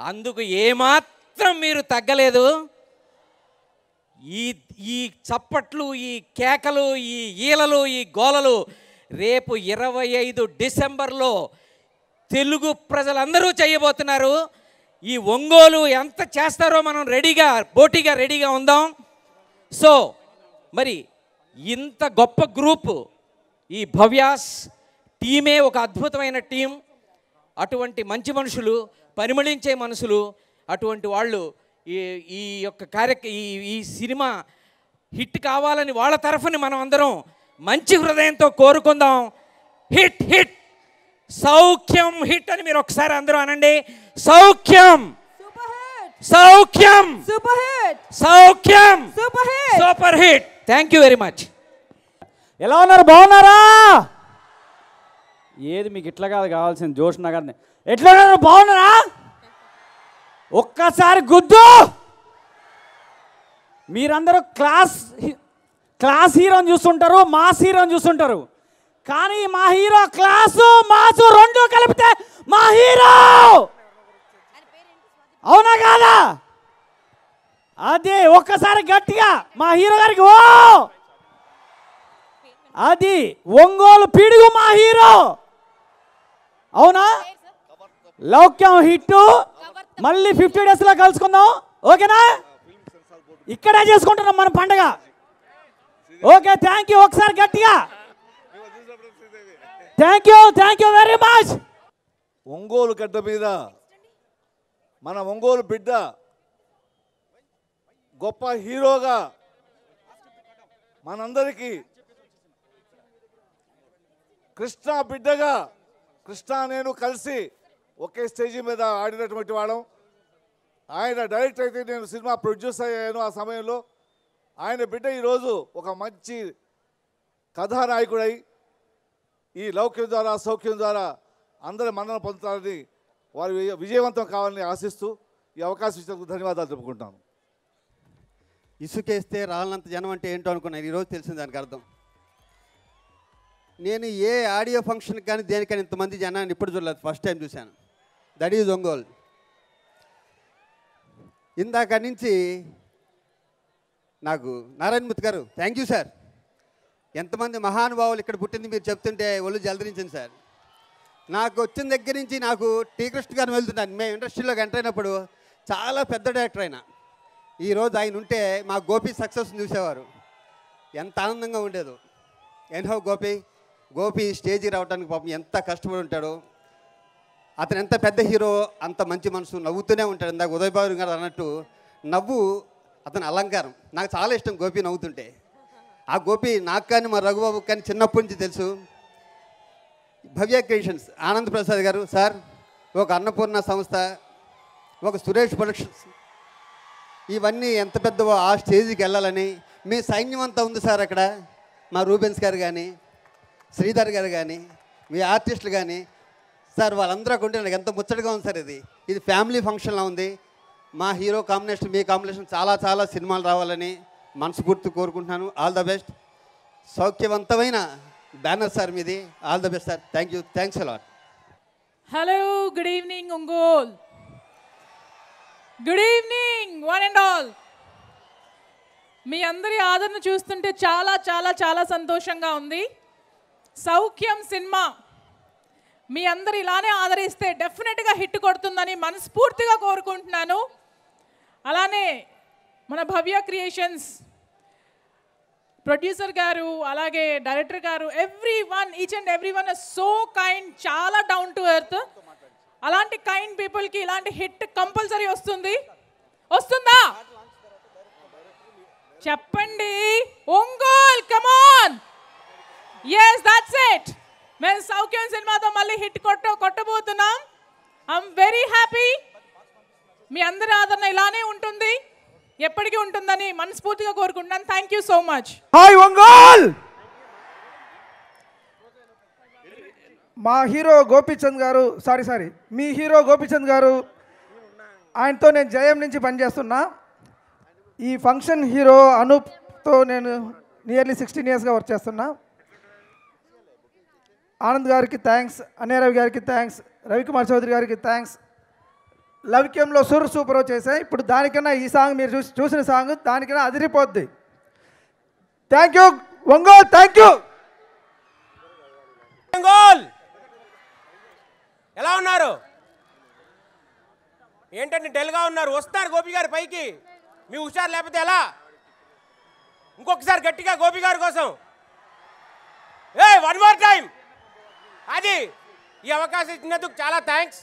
అందుకు ఏమాత్రం మీరు తగ్గలేదు ఈ చప్పట్లు ఈ కేకలు ఈ ఈలలు ఈ గోలలు రేపు 25 డిసెంబర్లో తెలుగు ప్రజలందరూ చేయబోతున్నారు ఈ ఒంగోలు ఎంత చేస్తారో మనం రెడీగా ఉందాం సో మరి ఇంత గొప్ప గ్రూపు ఈ భవ్యాస్ టీమే ఒక అద్భుతమైన టీం అటువంటి మంచి మనుషులు పరిమళించే మనుషులు అటువంటి వాళ్ళు ఈ సినిమా హిట్ కావాలని వాళ్ళ తరఫున మనం అందరం మంచి హృదయంతో కోరుకుందాం. హిట్ హిట్ సౌఖ్యం హిట్ అని మీరు ఒకసారి అందరూ అనండి. Soukhyam Soukhyam super hit Soukhyam super hit super hit. Thank you very much. ఎలా ఉన్నారు, బాగున్నారా? ఏది మీకు ఇట్లా కాదు కావాల్సింది, జోష్ నగర్ని. ఎట్లా ఉన్నారు, బాగున్నారా? ఒక్కసారి గుద్దు. మీరందరూ క్లాస్ హీరోని చూస్తుంటారు, మాస్ హీరోని చూస్తుంటారు, కానీ మా హీరో క్లాసు మాసు రెండు కలిపితే మా హీరో, అవునా కాదా? అది ఒక్కసారి గట్టిగా మా హీరో గారికి ఓ. అది ఒంగోలు పిడుగు మా హీరో, అవునా? లౌక్యం హిట్. మళ్ళీ 50 days లో కలుసుకుందాం, ఓకేనా? ఇక్కడే చేసుకుంటున్నాం మన పండగ, ఓకే? థ్యాంక్ యూ ఒకసారి గట్టిగా. Thank you very much. Ongole గడ్డ మీద మన ఒంగోలు బిడ్డ గొప్ప హీరోగా మనందరికీ, కృష్ణ బిడ్డగా, కృష్ణ నేను కలిసి ఒకే స్టేజీ మీద ఆడినటువంటి వాళ్ళం. ఆయన డైరెక్టర్ అయితే నేను సినిమా ప్రొడ్యూస్ అయ్యాను. ఆ సమయంలో ఆయన బిడ్డ ఈరోజు ఒక మంచి కథానాయకుడై ఈ లౌక్యం ద్వారా, సౌఖ్యం ద్వారా అందరి మన్నన పొందుతారని, వారు విజయవంతం కావాలని ఆశిస్తూ ఈ అవకాశం ఇచ్చినందుకు ధన్యవాదాలు చెప్పుకుంటాను. ఇసుకేస్తే రాళ్ళంత జనం అంటే ఏంటో అనుకున్నాను, ఈరోజు తెలిసింది దానికి అర్థం. నేను ఏ ఆడియో ఫంక్షన్కి కానీ దేనికైనా ఇంతమంది జనాన్ని ఇప్పుడు చూడలేదు, ఫస్ట్ టైం చూశాను. That is Ongole. ఇందాక నుంచి నాకు నారాయణమూర్తి గారు థ్యాంక్ యూ సార్. ఎంతమంది మహానుభావులు ఇక్కడ పుట్టింది మీరు చెప్తుంటే ఒళ్ళు జలదరించింది సార్. నాకు వచ్చిన దగ్గర నుంచి నాకు టీకృష్ణ గారిని వెళ్తున్నాను. మేము ఇండస్ట్రీలోకి ఎంటర్ అయినప్పుడు చాలా పెద్ద డైరెక్టర్ అయినా, ఈరోజు ఆయన ఉంటే మా గోపి సక్సెస్ చూసేవారు, ఎంత ఆనందంగా ఉండేదో. ఎన్హో గోపి స్టేజ్కి రావడానికి పాపం ఎంత కష్టపడి ఉంటాడో. అతను ఎంత పెద్ద హీరో, అంత మంచి మనసు, నవ్వుతూనే ఉంటాడు. ఇందాక ఉదయ్ బాబు గారు అన్నట్టు నవ్వు అతని అలంకారం. నాకు చాలా ఇష్టం గోపి నవ్వుతుంటే. ఆ గోపి నాకు కానీ మా రఘుబాబుకి కానీ చిన్నప్పటి నుంచి తెలుసు. భవ్య క్రియేషన్స్ ఆనంద్ ప్రసాద్ గారు సార్, ఒక అన్నపూర్ణ సంస్థ, ఒక సురేష్ ప్రొడక్షన్స్, ఇవన్నీ ఎంత పెద్దవో. ఆ స్టేజ్కి వెళ్ళాలని మీ సైన్యం అంతా ఉంది సార్ అక్కడ. మా రూబెన్స్ గారు కానీ, శ్రీధర్ గారు కానీ, మీ ఆర్టిస్టులు కానీ సార్, వాళ్ళందరూ కొంటే నాకు ఎంత ముచ్చటగా ఉంది సార్. ఇది ఫ్యామిలీ ఫంక్షన్లా ఉంది. మా హీరో కాంబినేషన్, మీ కాంబినేషన్ చాలా చాలా సినిమాలు రావాలని మనస్ఫూర్తి కోరుకుంటున్నాను. All the best. సౌఖ్యవంతమైన బ్యానర్ సార్ మీది. All the best sir. Thank you. Thanks a lot. Hello, good evening Ongole. Good evening one and all. మీ అందరి ఆదరణ చూస్తుంటే చాలా చాలా చాలా సంతోషంగా ఉంది. సౌఖ్యం సినిమా మీ అందరు ఇలానే ఆదరిస్తే డెఫినెట్గా హిట్ కొడుతుందని మనస్ఫూర్తిగా కోరుకుంటున్నాను. అలానే మన భవ్య క్రియేషన్స్ ప్రొడ్యూసర్ గారు, అలాగే director garu, each and every one so kind, చాలా డౌన్ టు ఎర్త్. అలాంటి కైండ్ పీపుల్కి ఇలాంటి హిట్ కంపల్సరీ వస్తుందా చెప్పండి. Ongole come on. Yes that's it. మేము సౌఖ్యం సినిమాతో మళ్ళీ హిట్ కొట్టబోతున్నాం. I'm very happy. మీ అందరి ఆదరణ ఇలానే ఉంటుంది, ఎప్పటికీ ఉంటుందని మనస్ఫూర్తిగా కోరుకుంటున్నాను. Thank you so much. Hi Ongole. మా హీరో గోపీచంద్ గారు, సారీ మీ హీరో గోపీచంద్ గారు, ఆయనతో నేను జయం నుంచి పనిచేస్తున్నా. ఈ ఫంక్షన్ హీరో అనూప్తో నేను నియర్లీ 16 yearsగా వర్క్ చేస్తున్నా. ఆనంద్ గారికి థ్యాంక్స్, అనేరవి గారికి థ్యాంక్స్, రవికుమార్ చౌదరి గారికి థ్యాంక్స్. లౌక్యంలో సుర్ సూపర్ చేసాయి. ఇప్పుడు దానికన్నా ఈ సాంగ్ మీరు చూసిన సాంగ్ దానికన్నా అదిరిపోద్ది. Thank you Ongole. Thank you Ongole. ఎలా ఉన్నారు? ఏంటంటే డల్గా ఉన్నారు. వస్తారు గోపి గారు పైకి. మీ హుషారు లేకపోతే ఎలా? ఇంకొకసారి గట్టిగా గోపి గారి కోసం వన్ మోర్ టైం. అది ఈ అవకాశం ఇచ్చినందుకు చాలా థ్యాంక్స్.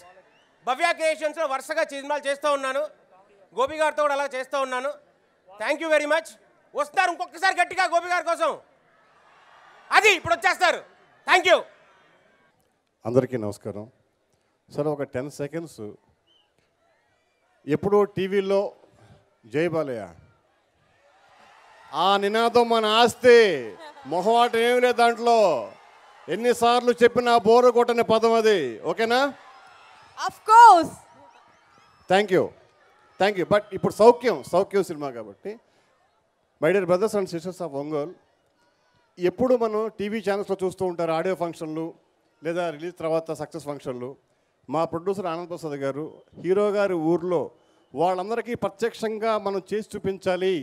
భవ్య క్రియేషన్స్లో వరుసగా సినిమాలు చేస్తూ ఉన్నాను, గోపి గారితో కూడా అలా చేస్తూ ఉన్నాను. Thank you very much. వస్తారు ఇంకొకసారి గట్టిగా గోపి గారి కోసం. అది ఇప్పుడు వచ్చేస్తారు. థాంక్యూ. అందరికీ నమస్కారం. సార్ ఒక 10 సెకండ్స్ ఎప్పుడో టీవీలో జై బాలయ్య ఆ నినాదం మన ఆస్తి, మొహవాటం ఏమి లేదు దాంట్లో. ఎన్నిసార్లు చెప్పినా బోరు కొట్టని పదం అది. ఓకేనా? Of course. Thank you, thank you. But ఇప్పుడు సౌఖ్యం, సౌఖ్యం సినిమా కాబట్టి my dear brothers and sisters of Ongole, ఎప్పుడు మనం టీవీ ఛానల్స్లో చూస్తూ ఉంటారు ఆడియో ఫంక్షన్లు లేదా రిలీజ్ తర్వాత సక్సెస్ ఫంక్షన్లు. మా ప్రొడ్యూసర్ ఆనంద్ ప్రసాద్ గారు హీరో గారి ఊర్లో వాళ్ళందరికీ ప్రత్యక్షంగా మనం చేసి చూపించాలి,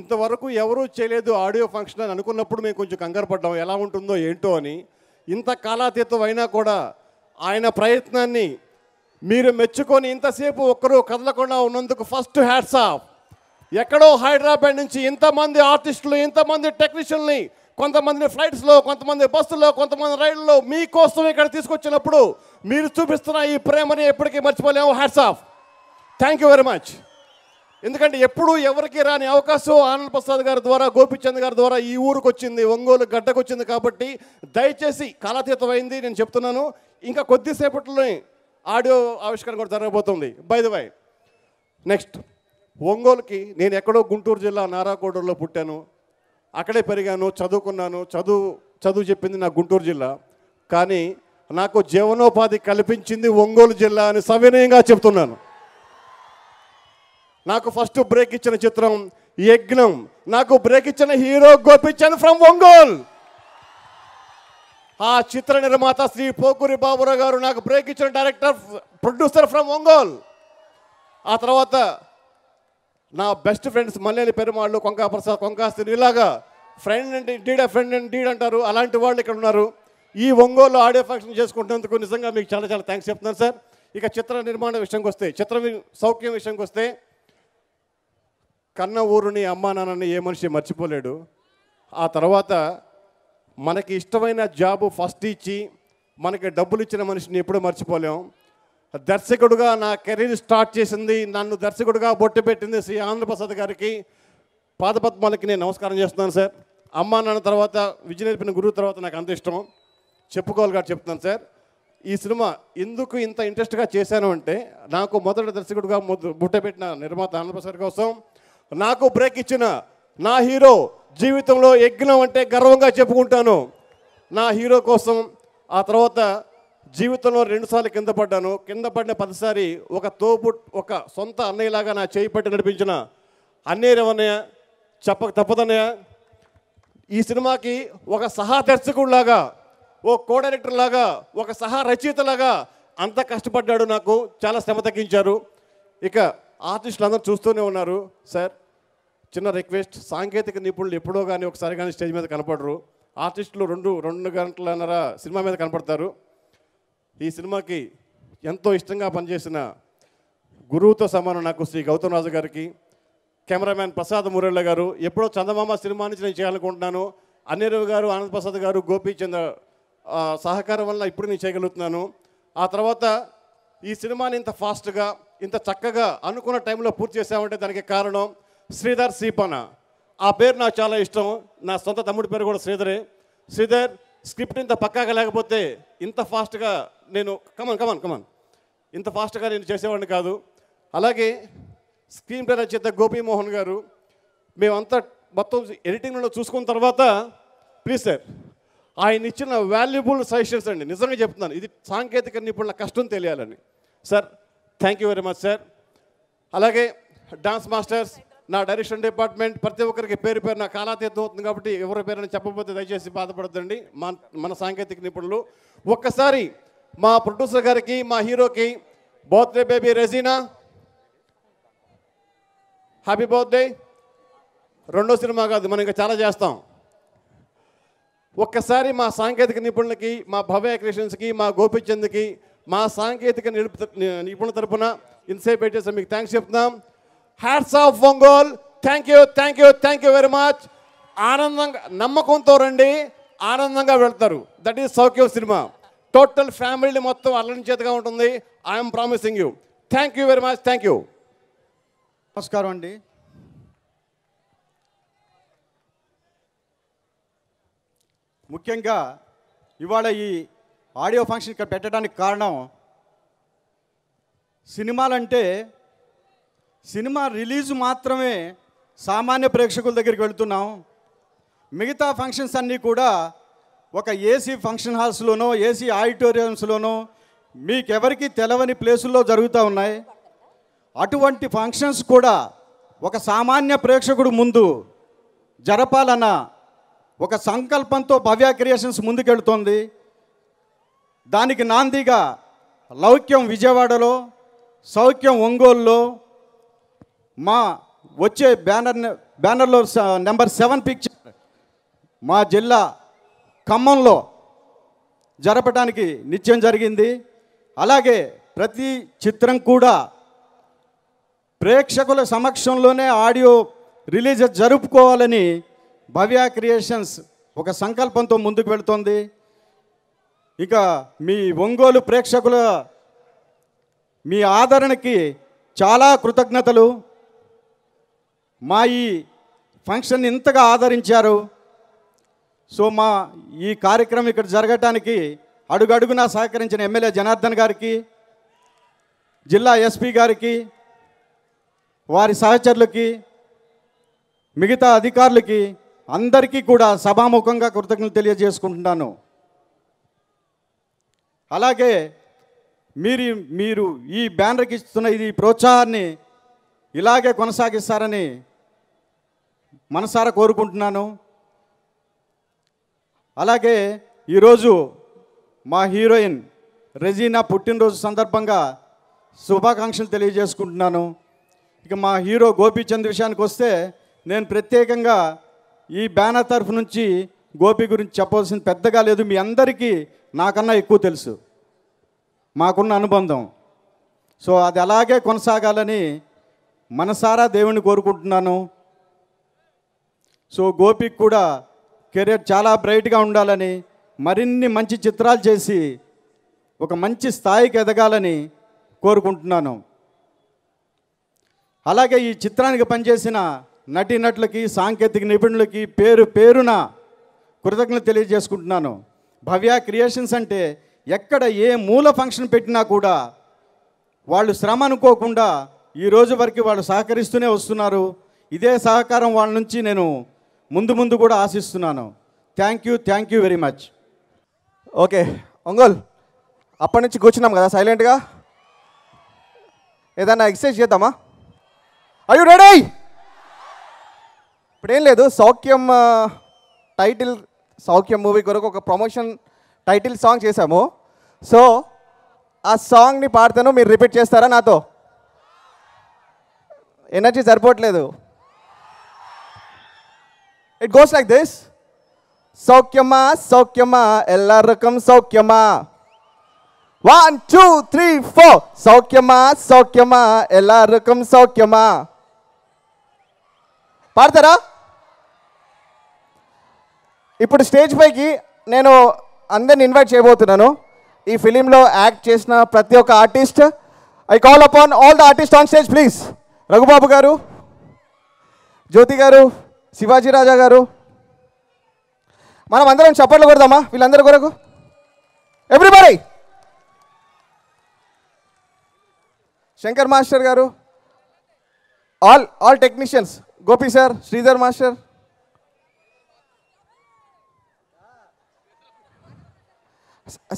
ఇంతవరకు ఎవరూ చేయలేదు ఆడియో ఫంక్షన్ అని అనుకున్నప్పుడు మేము కొంచెం కంగారు పడ్డాము ఎలా ఉంటుందో ఏంటో అని. ఇంత కాలాతీతం అయినా కూడా ఆయన ప్రయత్నాన్ని మీరు మెచ్చుకొని ఇంతసేపు ఒక్కరూ కదలకుండా ఉన్నందుకు ఫస్ట్ హ్యాట్స్ ఆఫ్. ఎక్కడో హైదరాబాద్ నుంచి ఇంతమంది ఆర్టిస్టులు, ఇంతమంది టెక్నీషియన్ని, కొంతమందిని ఫ్లైట్స్లో, కొంతమంది బస్సులో, కొంతమంది రైళ్లలో మీకోసం ఇక్కడ తీసుకొచ్చినప్పుడు మీరు చూపిస్తున్న ఈ ప్రేమని ఎప్పటికీ మర్చిపోలేము. Hats off. Thank you very much. ఎందుకంటే ఎప్పుడు ఎవరికి రాని అవకాశం ఆనంద్ ప్రసాద్ గారి ద్వారా, గోపిచంద్ గారి ద్వారా ఈ ఊరికి వచ్చింది, ఒంగోలు గడ్డకు వచ్చింది. కాబట్టి దయచేసి కాలాతీతమైంది నేను చెప్తున్నాను. ఇంకా కొద్దిసేపట్లోనే ఆడియో ఆవిష్కరణ కూడా జరగబోతుంది. బై ది వై, నెక్స్ట్ ఒంగోలుకి నేను ఎక్కడో గుంటూరు జిల్లా నారాకోడూరులో పుట్టాను, అక్కడే పెరిగాను, చదువుకున్నాను. చదువు చెప్పింది నా గుంటూరు జిల్లా, కానీ నాకు జీవనోపాధి కల్పించింది ఒంగోలు జిల్లా అని సవినయంగా చెప్తున్నాను. నాకు ఫస్ట్ బ్రేక్ ఇచ్చిన చిత్రం యజ్ఞం, నాకు బ్రేక్ ఇచ్చిన హీరో గోపి చంద్ ఫ్రమ్ ఒంగోల్. ఆ చిత్ర నిర్మాత శ్రీ పోకూరి బాబురావు గారు నాకు బ్రేక్ ఇచ్చిన డైరెక్టర్, ప్రొడ్యూసర్ ఫ్రమ్ ఒంగోల్. ఆ తర్వాత నా బెస్ట్ ఫ్రెండ్స్ మల్లేని పెరుమాళ్ళు, కొంకా ప్రసాద్, కొంకాస్తిని, ఇలాగా ఫ్రెండ్ అంటే డీడ్, ఫ్రెండ్ అండ్ డీడ్ అంటారు, అలాంటి వాళ్ళు ఇక్కడ ఉన్నారు. ఈ ఒంగోలు ఆడియో ఫంక్షన్ చేసుకుంటున్నందుకు నిజంగా మీకు చాలా చాలా థ్యాంక్స్ చెప్తున్నాను సార్. ఇక చిత్ర నిర్మాణ విషయంకి వస్తే, చిత్ర సౌఖ్యం విషయంకి వస్తే, కన్న ఊరుని, అమ్మా నాన్నని ఏ మనిషి మర్చిపోలేడు. ఆ తర్వాత మనకి ఇష్టమైన జాబు ఫస్ట్ ఇచ్చి మనకి డబ్బులు ఇచ్చిన మనిషిని ఎప్పుడూ మర్చిపోలేం. దర్శకుడుగా నా కెరీర్ స్టార్ట్ చేసింది, నన్ను దర్శకుడుగా బొట్టు పెట్టింది శ్రీ ఆనంద్ ప్రసాద్ గారికి, పాదపద్మాలకి నేను నమస్కారం చేస్తున్నాను సార్. అమ్మా నాన్న తర్వాత, విజయ నేర్పిన గురువు తర్వాత నాకు అంత ఇష్టం చెప్పుకోవాలి కాబట్టి చెప్తున్నాను సార్. ఈ సినిమా ఎందుకు ఇంత ఇంట్రెస్ట్గా చేశాను అంటే, నాకు మొదటి దర్శకుడుగా బొట్టు పెట్టిన నిర్మాత ఆనంద్ ప్రసాద్ కోసం, నాకు బ్రేక్ ఇచ్చిన నా హీరో జీవితంలో యజ్ఞం అంటే గర్వంగా చెప్పుకుంటాను, నా హీరో కోసం. ఆ తర్వాత జీవితంలో 2 సార్లు కింద పడ్డాను, కింద పడిన 10సారి ఒక సొంత అన్నయ్యలాగా నా చేయి పట్టి నడిపించిన అన్నయ్య రవణయ్య, చెప్పక తప్పదన్నయ్య. ఈ సినిమాకి ఒక సహా దర్శకుడిలాగా, ఓ కో డైరెక్టర్ లాగా, ఒక సహా రచయితలాగా అంత కష్టపడ్డాడు, నాకు చాలా శ్రమ తగ్గించారు. ఇక ఆర్టిస్టులు అందరూ చూస్తూనే ఉన్నారు సార్, చిన్న రిక్వెస్ట్, సాంకేతిక నిపుణులు ఎప్పుడో కానీ ఒకసారి కానీ స్టేజ్ మీద కనపడరు, ఆర్టిస్టులు 2 గంటలన్నర సినిమా మీద కనపడతారు. ఈ సినిమాకి ఎంతో ఇష్టంగా పనిచేసిన గురువుతో సమానం నాకు శ్రీ గౌతమ్ రాజు గారికి, కెమెరామ్యాన్ ప్రసాద్ మురేళ్ళ గారు, ఎప్పుడో చందమామ సినిమా నుంచి నేను చేయాలనుకుంటున్నాను, అన్నేరావు గారు, ఆనంద్ ప్రసాద్ గారు, గోపీచంద్ సహకారం వల్ల ఇప్పుడు నేను చేయగలుగుతున్నాను. ఆ తర్వాత ఈ సినిమాని ఇంత ఫాస్ట్గా, ఇంత చక్కగా అనుకున్న టైంలో పూర్తి చేశామంటే దానికి కారణం శ్రీధర్ సీపన. ఆ పేరు నాకు చాలా ఇష్టం, నా సొంత తమ్ముడి పేరు కూడా శ్రీధరే. శ్రీధర్, స్క్రిప్ట్ ఇంత పక్కాగా లేకపోతే ఇంత ఫాస్ట్గా నేను ఇంత ఫాస్ట్గా నేను చేసేవాడిని కాదు. అలాగే స్క్రీన్ ప్లే రచయిత గోపీమోహన్ గారు, మేమంతా మొత్తం ఎడిటింగ్లో చూసుకున్న తర్వాత ప్లీజ్ సార్ ఆయన ఇచ్చిన వాల్యుబుల్ సజెషన్స్ అండి, నిజంగా చెప్తున్నాను, ఇది సాంకేతిక నిపుణుల కష్టం తెలియాలని sir. Thank you very much sir. అలాగే డాన్స్ మాస్టర్స్, నా డైరెక్షన్ డిపార్ట్మెంట్, ప్రతి ఒక్కరికి పేరు పేరు నా కాలాతీతం అవుతుంది కాబట్టి ఎవరి పేరుని చెప్పకపోతే దయచేసి బాధపడద్దండి. మన సాంకేతిక నిపుణులు. ఒక్కసారి మా ప్రొడ్యూసర్ గారికి, మా హీరోకి birthday baby Regina, happy birthday. 2వ సినిమా కాదు, మనం ఇంకా చాలా చేస్తాం. ఒక్కసారి మా సాంకేతిక నిపుణులకి, మా భవ్య క్రియేషన్స్కి, మా గోపిచంద్కి, మా సాంకేతిక నిపుణుల తరఫున ఇన్సైట్ పెట్టేసి మీకు థ్యాంక్స్ చెప్తున్నాం. Hats off Ongole. Thank you, thank you, thank you very much. ఆనందంగా, నమ్మకంతో రండి, ఆనందంగా వెళ్తారు. That is Soukhyam cinema. Total family మొత్తం అల్లరించేతగా ఉంటుంది. I'm promising you. Thank you very much. Thank you. నమస్కారం అండి. ముఖ్యంగా ఇవాళ ఈ ఆడియో ఫంక్షన్ ఇక్కడ పెట్టడానికి కారణం సినిమాలంటే సినిమా రిలీజ్ మాత్రమే సామాన్య ప్రేక్షకుల దగ్గరికి వెళ్తున్నాం. మిగతా ఫంక్షన్స్ అన్నీ కూడా ఒక ఏసీ ఫంక్షన్ హాల్స్లోనో ఏసీ ఆడిటోరియంస్లోనో మీకెవరికి తెలవని ప్లేసుల్లో జరుగుతూ ఉన్నాయి. అటువంటి ఫంక్షన్స్ కూడా ఒక సామాన్య ప్రేక్షకుడు ముందు జరపాలన్న ఒక సంకల్పంతో భవ్య క్రియేషన్స్ ముందుకెళ్తోంది. దానికి నాందిగా లౌక్యం విజయవాడలో, సౌఖ్యం ఒంగోలులో, మా వచ్చే బ్యానర్లో నెంబర్ 7 పిక్చర్ మా జిల్లా ఖమ్మంలో జరపడానికి నిశ్చయం జరిగింది. అలాగే ప్రతి చిత్రం కూడా ప్రేక్షకుల సమక్షంలోనే ఆడియో రిలీజ్ జరుపుకోవాలని భవ్య క్రియేషన్స్ ఒక సంకల్పంతో ముందుకు వెళుతోంది. ఇక మీ ఒంగోలు ప్రేక్షకుల మీ ఆదరణకి చాలా కృతజ్ఞతలు. మా ఈ ఫంక్షన్ ఇంతగా ఆదరించారు. సో మా ఈ కార్యక్రమం ఇక్కడ జరగటానికి అడుగడుగునా సహకరించిన ఎమ్మెల్యే జనార్దన్ గారికి, జిల్లా ఎస్పీ గారికి, వారి సహచరులకి, మిగతా అధికారులకి అందరికీ కూడా సభాముఖంగా కృతజ్ఞతలు తెలియజేసుకుంటున్నాను. అలాగే మీరు ఈ బ్యానర్కి ఇస్తున్న ఈ ప్రోత్సాహాన్ని ఇలాగే కొనసాగిస్తారని మనసారా కోరుకుంటున్నాను. అలాగే ఈరోజు మా హీరోయిన్ రెజీనా పుట్టినరోజు సందర్భంగా శుభాకాంక్షలు తెలియజేసుకుంటున్నాను. ఇక మా హీరో గోపి చంద్ విషయానికి వస్తే నేను ప్రత్యేకంగా ఈ బ్యానర్ తరఫు నుంచి గోపి గురించి చెప్పవలసిన పెద్దగా లేదు. మీ అందరికీ నాకన్నా ఎక్కువ తెలుసు మాకున్న అనుబంధం. సో అది అలాగే కొనసాగాలని మనసారా దేవుణ్ణి కోరుకుంటున్నాను. సో గోపికి కూడా కెరీర్ చాలా బ్రైట్గా ఉండాలని, మరిన్ని మంచి చిత్రాలు చేసి ఒక మంచి స్థాయికి ఎదగాలని కోరుకుంటున్నాను. అలాగే ఈ చిత్రానికి పనిచేసిన నటీనటులకి, సాంకేతిక నిపుణులకి పేరున కృతజ్ఞతలు తెలియజేసుకుంటున్నాను. భవ్య క్రియేషన్స్ అంటే ఎక్కడ ఏ మూల ఫంక్షన్ పెట్టినా కూడా వాళ్ళు శ్రమ అనుకోకుండా ఈ రోజు వరకు వాళ్ళు సహకరిస్తూనే వస్తున్నారు. ఇదే సహకారం వాళ్ళ నుంచి నేను ముందు కూడా ఆశిస్తున్నాను. Thank you very much. Okay, Ongole అప్పటి నుంచి కూర్చున్నాం కదా సైలెంట్గా, ఏదైనా ఎక్సైజ్ చేద్దామా? అయ్యో రెడీ. ఇప్పుడేం లేదు, సౌఖ్యం టైటిల్, సౌఖ్యం మూవీ కొరకు ఒక ప్రమోషన్ టైటిల్ సాంగ్ చేశాము. సో ఆ సాంగ్ని పాడతాను, మీరు రిపీట్ చేస్తారా నాతో? ఎనర్జీ సరిపోవట్లేదు. It goes like this. Saukyama saukyama ellarukum saukyama 1 2 3 4 saukyama saukyama ellarukum saukyama పాడతారా? ఇప్పుడు స్టేజ్ పైకి నేను అందరిని ఇన్వైట్ చేయబోతున్నాను. ఈ ఫిలింలో యాక్ట్ చేసిన ప్రతి ఒక్క artist, I call upon all the artist on stage please. Raghubabu garu, Jyothi గారు, శివాజీ రాజా గారు, మనం అందరం చప్పట్లు కొడదామా వీళ్ళందరి కొరకు? Everybody. Shankar master garu, all technicians, Gopi sir, Sridhar master,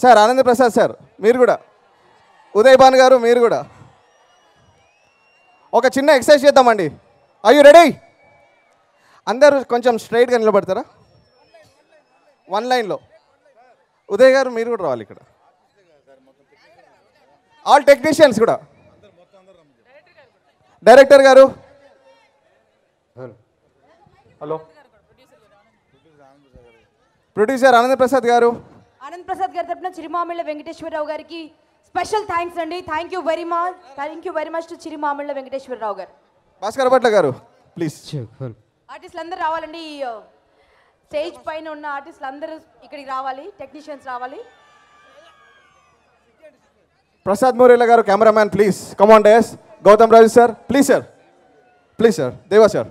sir Anand Prasad sir, మీరు కూడా, ఉదయ్ భాన్ గారు, మీరు కూడా. ఒక చిన్న ఎక్సర్సైజ్ చేద్దామండి. Are you ready? అందరూ కొంచెం స్ట్రైట్గా నిలబడతారా? వన్ లైన్లో ఉదయ్ గారు మీరు కూడా రావాలి. ఇక్కడ ఆల్ టెక్నీషియన్స్ కూడా, director garu, hello producer Anand Prasad garu తరపున చిరుమామిళ్ళ వెంకటేశ్వరరావు గారికి స్పెషల్ థ్యాంక్స్ అండి. Thank you very much to Chirumamilla Venkateswararao garu. Bhaskar Bhatla గారు ప్లీజ్. ఆర్టిస్టులు అందరూ రావాలండి, స్టేజ్ పైన ఉన్న ఆర్టిస్టులు అందరూ ఇక్కడికి రావాలి, టెక్నీషియన్స్ రావాలి. Prasad Murella garu cameraman please. కమాండ్ ఎస్ Gautham Raju sir please sir, please sir, Deva sir,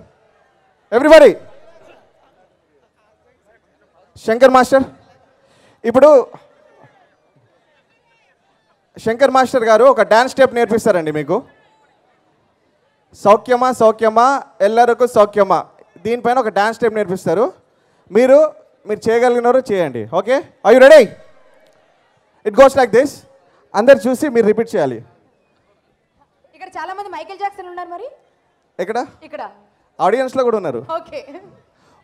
everybody. Shankar Master garu oka dance step nerpistarandi meeku. Saukyama Saukyama ellaraku Saukyama. Deenpaina oka dance step nerpistaru. Meeru cheyagalinaru cheyandi. Okay? Are you ready? It goes like this. Andaru chusi meeru repeat cheyali. Ikkada chaala mandi Michael Jackson unnaru mari. Ekkada? Ikkada. Audience lo kuda unnaru. Okay.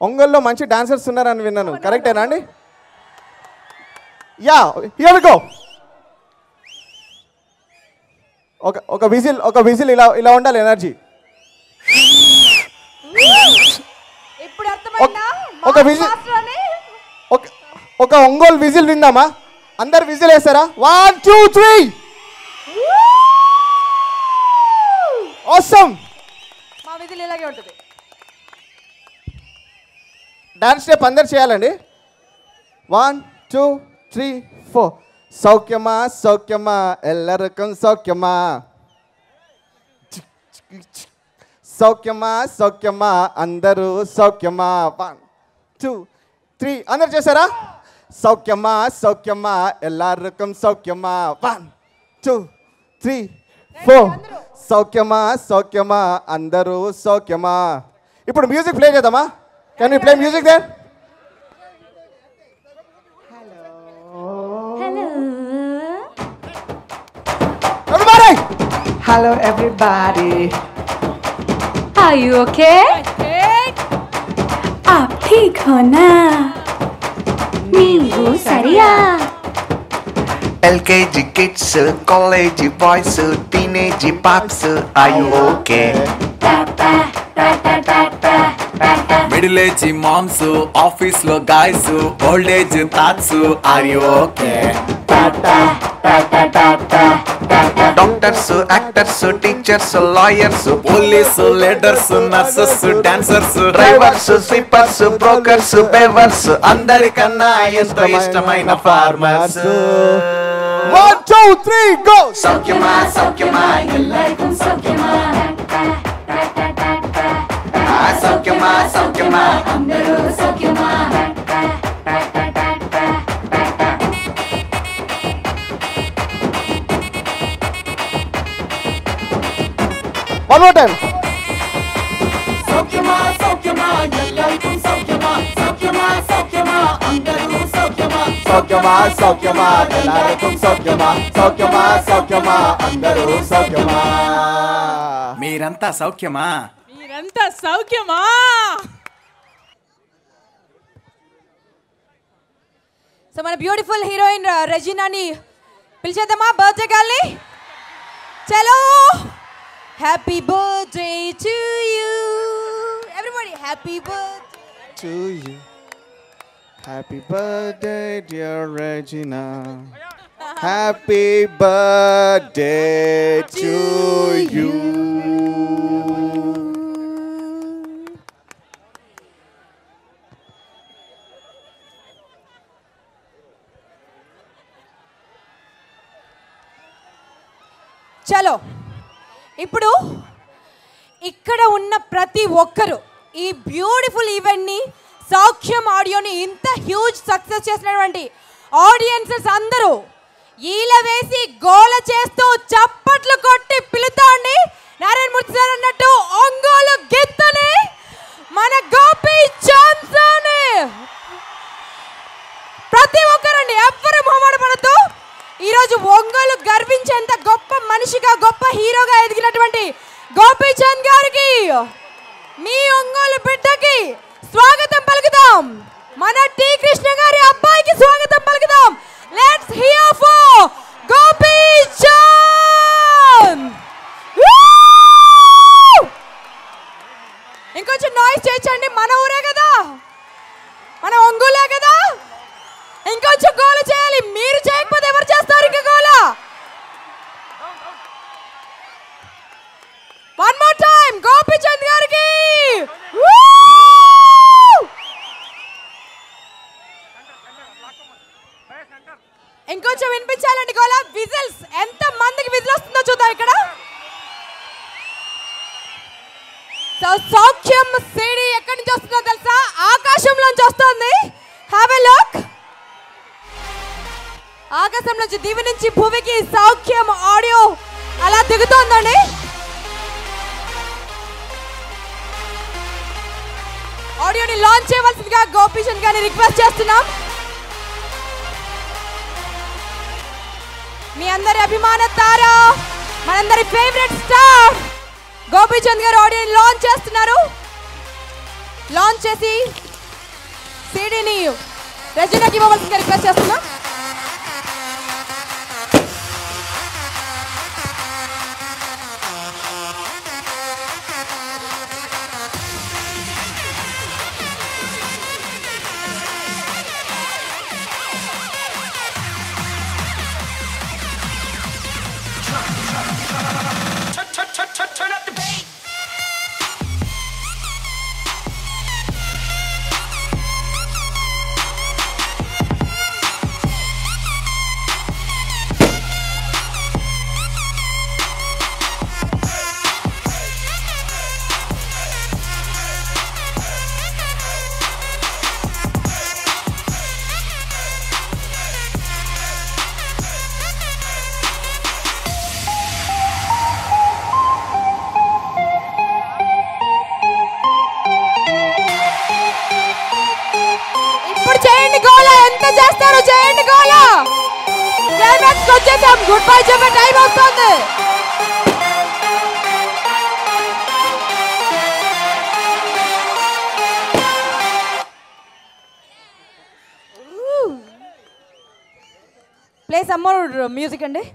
Ongallo manchi dancers unnaru ani vinnanu. Correct ena andi? Yeah, here we go. ఒక whistle ఇలా ఉండాలి energy. ఇప్పుడు అర్థమైందా? ఒక Ongole whistle విందామా? అందరూ whistle వేస్తారా? 1 2 3. Awesome. మా విజిల్ ఇలాగే ఉంటుంది. డాన్స్ స్టెప్ అందరూ చేయాలండి. 1 2 3 4. సౌఖ్యమా సౌఖ్యమా ఎల్లరకం సౌఖ్యమా సౌఖ్యమా సౌఖ్యమా అందరూ సౌఖ్యమా 1 2 3 అందరూ చేశారా? సౌఖ్యమా సౌఖ్యమా ఎల్లరకం సౌఖ్యమా 1 2 3 4 సౌఖ్యమా సౌఖ్యమా అందరూ సౌఖ్యమా. ఇప్పుడు మ్యూజిక్ ప్లే చేద్దామా? Can you play music there? Hello everybody. Are you okay? आप ठीक हो ना? नींबू सरिया. LKG kids, college boys, teenage pops. Are you okay? Papa, papa, papa, papa. Middle age moms, office lo guys, old age dads. Are you okay? Papa, papa, papa. Doctors, actors, teachers, lawyers, police, leaders, nurses, dancers, drivers, sweepers, brokers, pavers, andarikana ento ishtamaina farmers. 1 2 3 go. Saukyama saukyama ellaku saukyama saukyama saukyama andaru saukyama. One more time. Saukyama, saukyama, ellaku saukyama, saukyama, saukyama, andaru saukyama, saukyama, saukyama, ellaku saukyama, saukyama, saukyama, andaru saukyama. Meeranta saukyama. Meeranta saukyama. So my beautiful heroine Regina ni pilchedama birthday galni. Chalo. Happy birthday to you. Everybody, happy birthday to you. Happy birthday, dear Regina. Happy birthday to you. Chalo. ఇప్పుడు ఇక్కడ ఉన్న ప్రతి ఒక్కరు ఈ beautiful ఈవెంట్ని సౌఖ్యం ఆడియోని ఇంత huge success చేసినటువంటి audiences అందరూ ఈల వేసి గోల చేస్తూ చప్పట్లు కొట్టి పిలుతోండి. నారాయణ మూర్తి సార్ అన్నట్టు ఒంగోలు గిత్తని మన గోపి చాంద్ ప్రతి ఒక్కరండి ఎవ్వరు మొహమాటపడద్దు. ఈరోజు ఒంగోలు గర్వించేంత గొప్ప మనిషిగా గొప్ప హీరోగా ఎదిగినటువంటి గోపి చంద్ గారికి మీ ఒంగోలు బిడ్డకి స్వాగతం పలుకుదాం. మన టీ కృష్ణ గారి అబ్బాయికి స్వాగతం పలుకుదాం. Let's hear for Gopi Chand. ఇంకొంచెం నాయిస్ చేయండి. మన ఊరే కదా, మన ఒంగోలే కదా, ఇంకొంచెం గోల చేయాలి. మీరు చేయకపోతే ఎవరు చేస్తారు? ఇంకా గోల. One more time, Gopi Chand gariki. ఇంకొంచెం వినిపించాలండి గోల. విజిల్స్ ఎంత మందికి విజిల్ వస్తుందో చూద్దాం ఇక్కడ. సౌఖ్యం సిడి ఎక్కడి నుంచి వస్తుందో తెలుసా? ఆకాశంలోంచి వస్తుంది. Have a look. ఆకాశం నుంచి దివి నుంచి భూమికి సౌఖ్యం ఆడియో అలా దిగుతోందండి. ఆడియోని లాంచ్ చేయవలసిందిగా గోపి చంద్ గారిని రిక్వెస్ట్ చేస్తున్నాం. మీ అందరి అభిమాన తార, మనందరి ఫేవరెట్ స్టార్ గోపి చంద్ గారు ఆడియోని లాంచ్ చేస్తున్నారు. లాంచ్ చేసి సీడీని రజనకి ఇవ్వవలసిందిగా రిక్వెస్ట్ చేస్తున్నాం. Goodbye, Jabba. Time out on the. Play some more music and day.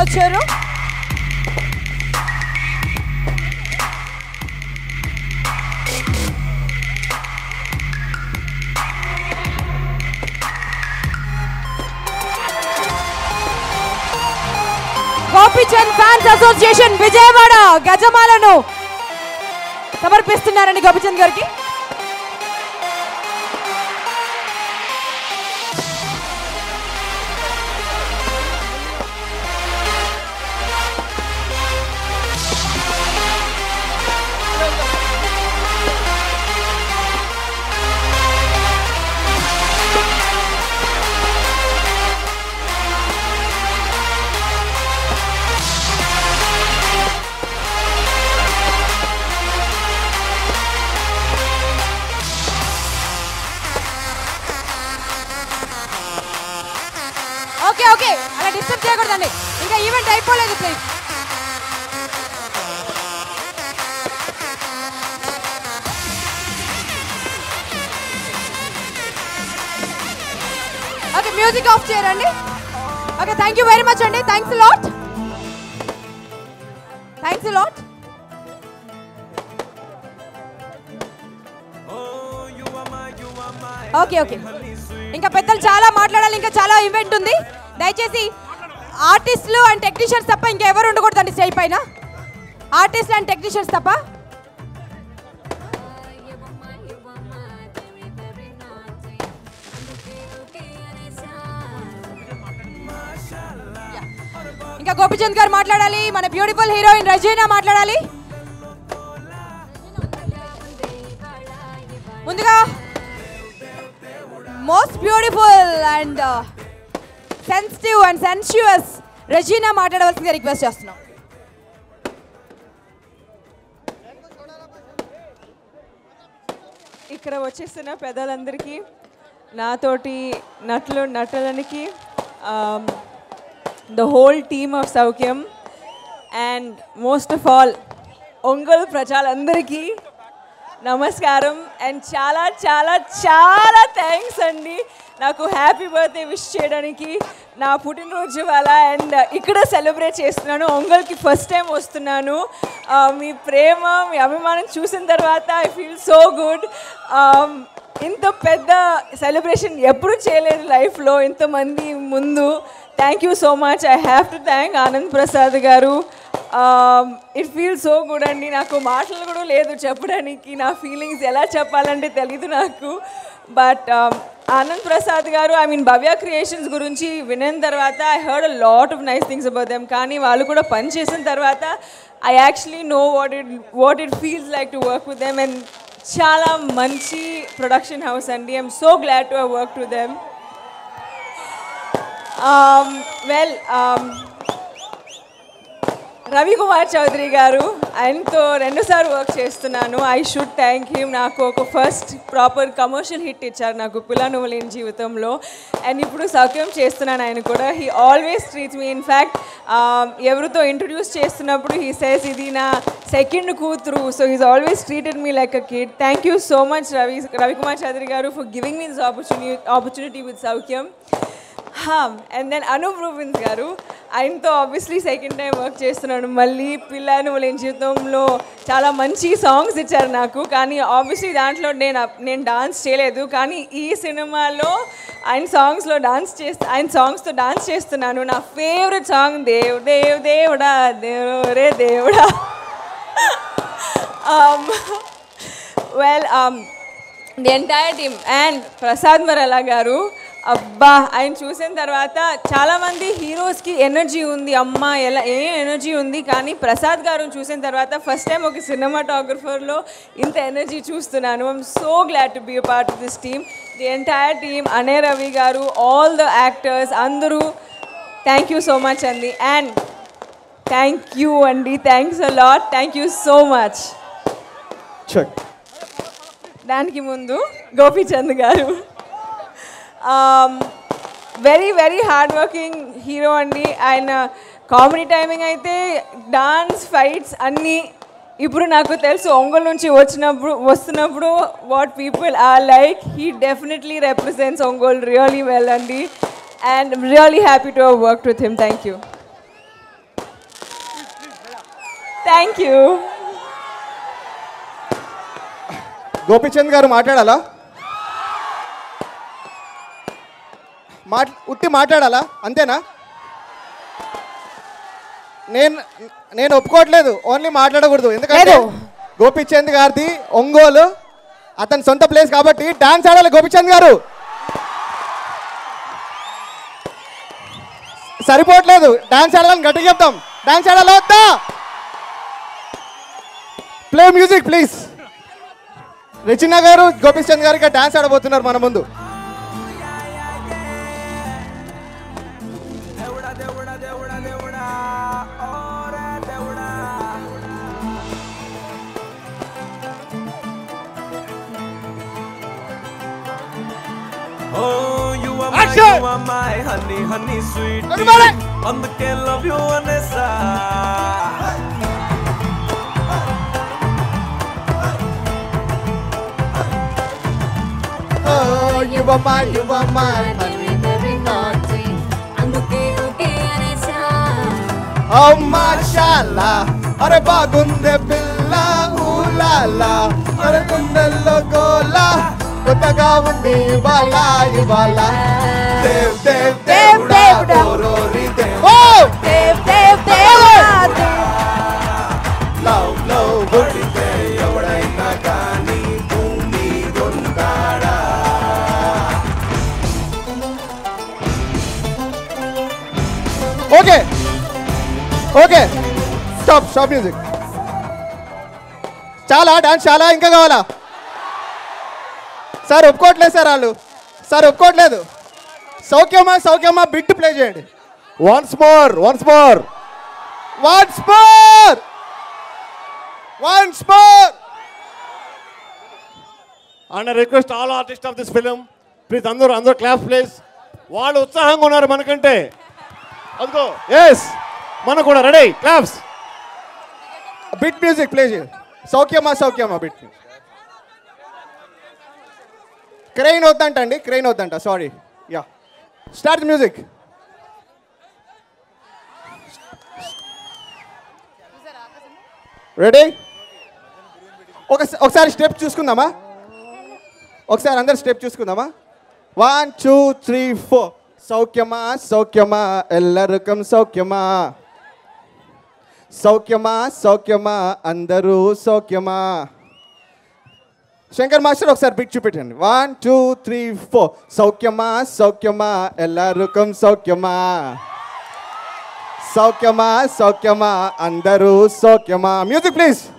వచ్చారు గోపి చంద్ ఫ్యాన్స్ అసోసియేషన్ విజయవాడ గజమాలను సమర్పిస్తున్నారండి గోపి చంద్ గారికి. అలా డిస్టర్బ్ చేయకూడదండి. ఇంకా ఈవెంట్ అయిపోలేదు ప్లీజ్. ఓకే మ్యూజిక్ ఆఫ్ చేయండి. ఓకే థాంక్యూ వెరీ మచ్ అండి. Thanks a lot. Thanks a lot. Okay okay ఇంకా పెద్దలు చాలా మాట్లాడాలి, ఇంకా చాలా ఈవెంట్ ఉంది. దయచేసి ఆర్టిస్టులు అండ్ టెక్నీషియన్స్ తప్ప ఇంకెవరు ఉండకూడదండి స్టేజ్ పైన. ఆర్టిస్టులు అండ్ టెక్నీషియన్స్ తప్ప. ఇంకా గోపిచంద్ గారు మాట్లాడాలి, మన బ్యూటిఫుల్ హీరోయిన్ రెజీనా మాట్లాడాలి. ముందుగా most beautiful and sensitive and sensuous Regina మాట్లాడవలసిందిగా రిక్వెస్ట్ చేస్తున్నాం. ఇక్కడ వచ్చేసిన పెద్దలందరికీ, నాతోటి నటులు నటులనికి, the whole team of Soukhyam and most of all Ongole ప్రజలందరికీ నమస్కారం అండ్ చాలా చాలా చాలా థ్యాంక్స్ అండి నాకు హ్యాపీ బర్త్డే విష్ చేయడానికి. నా పుట్టినరోజు వాళ్ళ అండ్ ఇక్కడ సెలబ్రేట్ చేస్తున్నాను. ఒంగోలుకి ఫస్ట్ టైం వస్తున్నాను. మీ ప్రేమ, మీ అభిమానం చూసిన తర్వాత ఐ ఫీల్ సో గుడ్. ఇంత పెద్ద సెలబ్రేషన్ ఎప్పుడు చేయలేదు లైఫ్లో ఇంతమంది ముందు. Thank you so much. I have to thank Anand Prasad garu. It feel so good అండి. నాకు మాటలు కూడా లేదు చెప్పడానికి, నా ఫీలింగ్స్ ఎలా చెప్పాలంటే తెలీదు నాకు. బట్ ఆనంద్ ప్రసాద్ గారు, ఐ మీన్ భవ్య క్రియేషన్స్ గురించి విన్న తర్వాత I heard a lot of nice things about them. కానీ వాళ్ళు కూడా పని చేసిన తర్వాత I actually know what it feels like to work with them. And చాలా మంచి ప్రొడక్షన్ హౌస్ అండి. I'm so glad to have worked with them. Well Ravikumar Chowdary garu, ఆయనతో రెండోసారి వర్క్ చేస్తున్నాను. I should thank him. నాకు ఒక ఫస్ట్ ప్రాపర్ కమర్షియల్ హిట్ ఇచ్చారు నాకు పులా నువ్వు లేని జీవితంలో. అండ్ ఇప్పుడు సౌఖ్యం చేస్తున్నాను ఆయన కూడా. He always treats me. In fact ఎవరితో ఇంట్రడ్యూస్ చేస్తున్నప్పుడు హీ సేస్ ఇది నా సెకండ్ కూతురు. So he's always treated me like a kid. Thank you so much Ravikumar Chowdary garu for giving me this opportunity with Soukhyam. And then Anoop Rubins garu, ఆయనతో ఆబ్వియస్లీ సెకండ్ టైం వర్క్ చేస్తున్నాను మళ్ళీ. పిల్ల నువ్వు లేని జీవితంలో చాలా మంచి సాంగ్స్ ఇచ్చారు నాకు. కానీ ఆబ్వియస్లీ దాంట్లో నేను డాన్స్ చేయలేదు. కానీ ఈ సినిమాలో ఆయన సాంగ్స్తో డాన్స్ చేస్తున్నాను. నా ఫేవరెట్ సాంగ్ దేవ్ దేవ్ దేవుడా దేవ్ రే దేవుడా. Well the entire team and Prasad Murella garu, అబ్బా ఆయన చూసిన తర్వాత చాలామంది హీరోస్కి ఎనర్జీ ఉంది, అమ్మ ఎలా ఏ ఎనర్జీ ఉంది. కానీ ప్రసాద్ గారు చూసిన తర్వాత ఫస్ట్ టైం ఒక సినిమాటోగ్రఫర్లో ఇంత ఎనర్జీ చూస్తున్నాను. I'm so glad to be a part of this team. The entire team, అనే Ravi garu, all the actors అందరూ థ్యాంక్ యూ సో మచ్ అండి. అండ్ థ్యాంక్ యూ అండి. Thanks a lot. Thank you so much. దానికి ముందు Gopichand garu very very hard working hero అండి. ఆయన comedy timing అయితే dance, fights అన్నీ. ఇప్పుడు నాకు తెలుసు ఒంగోలు నుంచి వస్తున్నప్పుడు what people are like. He definitely represents Ongole really well అండి. And really happy to have worked with him. Thank you. Thank you. Gopichand garu మాట్లాడాలా? ఉట్టి మాట్లాడాలా? అంతేనా? నేను ఒప్పుకోవట్లేదు, ఓన్లీ మాట్లాడకూడదు. ఎందుకంటే గోపీచంద్ గారిది ఒంగోలు, అతని సొంత ప్లేస్ కాబట్టి డాన్స్ ఆడాలి. గోపీచంద్ గారు సరిపోవట్లేదు, డాన్స్ ఆడాలని గట్టిగా చెప్తాం. డాన్స్ ఆడాలి. వద్దా? Play music please. రెజినా గారు గోపీచంద్ గారికి డాన్స్ ఆడబోతున్నారు మన ముందు. Action! You are my honey, honey. honey sweet. Everybody! Anduke love you anesa. Oh, you were mine, but we very naughty. Anduke uke anesa. Oh, mashallah. Are bagunde pilla, ooh la la. Are kundello gola. Kotagavandi bala, you bala. Dev, Dev, Dev, Dev, Dorori, Dev, Dev, Dev, Dev, Love, love, Burdi, Dev, Yodai, Nakani, Bumi, Gundara. Okay, okay, stop, stop music. Chala, dance, Chala, Inka Gavala. Sir, Upkot le, sir, Alu. Sir, Upkot le, du. Saukyama, bit to play jayandi. Once more. And I request all artists of this film, please, andor clap, please. Vaadu utsahanga unnaru manakante. Let's go. Yes. Manakuda, ready, claps. A bit music, play jayandi. Saukyama, bit. Crane odanta, sorry. Yeah. Start the music. Ready? Okay, step chusukundama. Okasari andaru step chusukundama. 1 2 3 4. Saukyama, ellarukam saukyama. Saukyama, andaru saukyama. Shankar Master, okasari beat chupetandi. 1, 2, 3, 4. Saukyama, ellarukam saukyama. Saukyama, andaru saukyama. Music, please.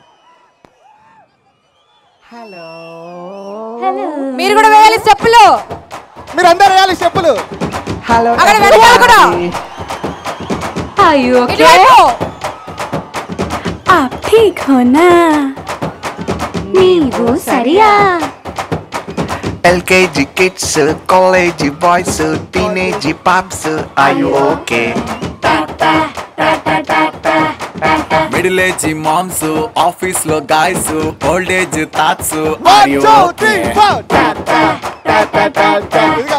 Hello. Meer kuda veyali steppulu. Meer andaru veyali steppulu. Hello. Agada veyali kuda. Are you okay? Aap theek ho na? Neevu sariya. LKG kids, college boys, teenage pops, are you okay? Middle age moms, office lo guys, old age thoughts, are you okay? 1, 2,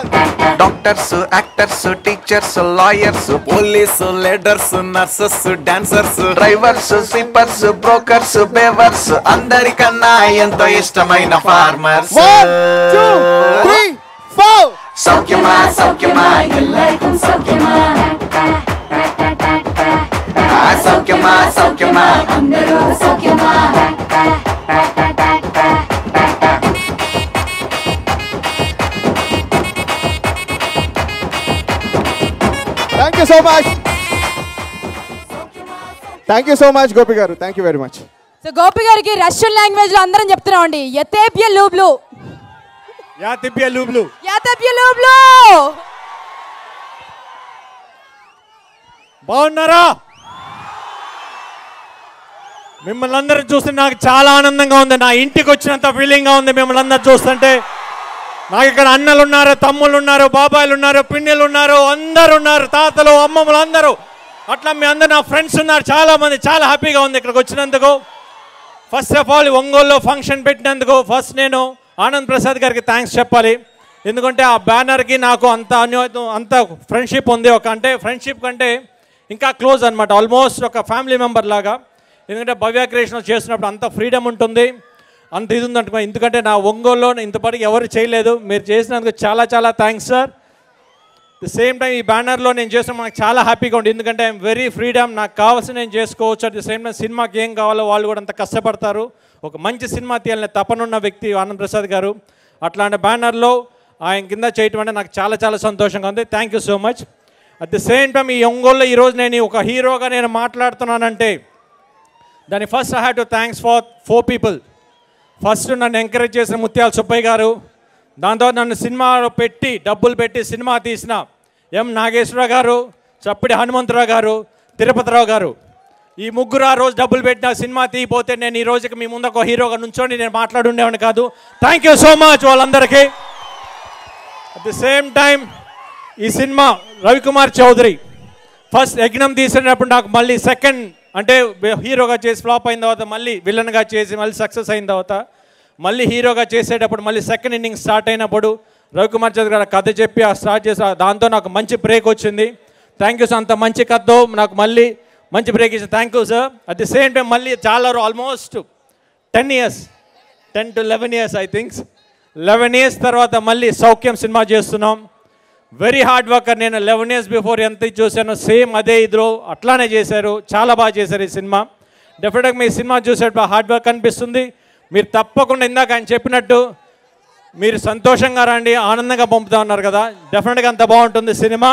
3, 4. Doctors, actors, teachers, lawyers, police, leaders, nurses, dancers, drivers, sweepers, brokers, beavers, andarikanna ento ishtamaina farmers. 1, 2, 3, 4. Saukyama, ellarukum saukyama. Saukyama, andaru saukyama. Thank you so much. Thank you so much, Gopi Garu. Thank you very much. So, Gopi Garu ki Russian language lo andaram cheptunnandi. Yatepya lublu. Baunnara. మిమ్మల్ని అందరూ చూస్తే నాకు చాలా ఆనందంగా ఉంది. నా ఇంటికి వచ్చినంత ఫీలింగ్గా ఉంది. మిమ్మల్ని అందరూ చూస్తుంటే నాకు ఇక్కడ అన్నలు ఉన్నారు, తమ్ముళ్ళు ఉన్నారు, బాబాయిలు ఉన్నారు, పిన్నెలు ఉన్నారు, అందరు ఉన్నారు, తాతలు అమ్మమ్మలు అందరూ. అట్లా మీ అందరు నా ఫ్రెండ్స్ ఉన్నారు చాలా మంది. చాలా హ్యాపీగా ఉంది ఇక్కడికి వచ్చినందుకు. ఫస్ట్ ఆఫ్ ఆల్ ఒంగోలులో ఫంక్షన్ పెట్టినందుకు ఫస్ట్ నేను ఆనంద్ ప్రసాద్ గారికి థ్యాంక్స్ చెప్పాలి. ఎందుకంటే ఆ బ్యానర్కి నాకు అంత ఫ్రెండ్షిప్ ఉంది. ఫ్రెండ్షిప్ కంటే ఇంకా క్లోజ్ అనమాట. ఆల్మోస్ట్ ఒక ఫ్యామిలీ మెంబర్ లాగా. ఎందుకంటే భవ్య క్రియేషన్స్ చేస్తున్నప్పుడు అంత ఫ్రీడమ్ ఉంటుంది, అంత ఇది ఉందంట. ఎందుకంటే నా ఒంగోలులో ఇంతపాటికి ఎవరు చేయలేదు. మీరు చేసినందుకు చాలా చాలా thanks sir. The same time ఈ బ్యానర్లో నేను చేసిన నాకు చాలా హ్యాపీగా ఉంది. ఎందుకంటే ఐఎమ్ వెరీ ఫ్రీడమ్. నాకు కావాల్సిన నేను చేసుకోవచ్చు. అట్ ది సేమ్ టైం సినిమాకి ఏం కావాలో వాళ్ళు కూడా అంత కష్టపడతారు. ఒక మంచి సినిమా తీయాలనే తపనున్న వ్యక్తి ఆనంద్ ప్రసాద్ గారు. అట్లాంటి బ్యానర్లో ఆయన కింద చేయటం అంటే నాకు చాలా చాలా సంతోషంగా ఉంది. Thank you so much. At the same time ఈ ఒంగోలులో ఈరోజు నేను ఒక హీరోగా నేను మాట్లాడుతున్నానంటే దాని first I have to thanks for 4 people. First నన్ను ఎంకరేజ్ చేసిన ముత్యాల సుబ్బయ్య గారు, దాని తర్వాత నన్ను సినిమాలో పెట్టి డబ్బులు పెట్టి సినిమా తీసిన ఎం నాగేశ్వరరావు గారు, చప్పటి హనుమంతరావు గారు, తిరుపతిరావు గారు. ఈ ముగ్గురు ఆ రోజు డబ్బులు పెట్టిన సినిమా తీయపోతే నేను ఈ రోజుకి మీ ముందు ఒక హీరోగా నుంచోని నేను మాట్లాడుండేవాడిని కాదు. థ్యాంక్ యూ సో మచ్ వాళ్ళందరికీ. అట్ ది సేమ్ టైం ఈ సినిమా రవికుమార్ చౌదరి ఫస్ట్ యజ్ఞం తీసినప్పుడు నాకు మళ్ళీ సెకండ్ అంటే హీరోగా చేసి ఫ్లాప్ అయిన తర్వాత మళ్ళీ విలన్గా చేసి మళ్ళీ సక్సెస్ అయిన తర్వాత మళ్ళీ హీరోగా చేసేటప్పుడు మళ్ళీ సెకండ్ ఇన్నింగ్ స్టార్ట్ అయినప్పుడు రవికుమార్ చౌదరి గారు కథ చెప్పి స్టార్ట్ చేసి దాంతో నాకు మంచి బ్రేక్ వచ్చింది. థ్యాంక్ యూ సార్, అంత మంచి కథతో నాకు మళ్ళీ మంచి బ్రేక్ ఇచ్చింది. Thank you sir. At the same time మళ్ళీ చాలా almost 10 to 11 years I think 11 years తర్వాత మళ్ళీ సౌఖ్యం సినిమా చేస్తున్నాం. వెరీ హార్డ్ వర్కర్ నేను. 11 years బిఫోర్ ఎంత చూశానో సేమ్ అదే ఇద్దరు అట్లానే చేశారు. చాలా బాగా చేశారు ఈ సినిమా. డెఫినెట్గా మీ సినిమా చూసేటప్పుడు హార్డ్ వర్క్ అనిపిస్తుంది. మీరు తప్పకుండా ఇందాక ఆయన చెప్పినట్టు మీరు సంతోషంగా రండి, ఆనందంగా పంపుతా ఉన్నారు కదా, డెఫినెట్గా అంత బాగుంటుంది సినిమా.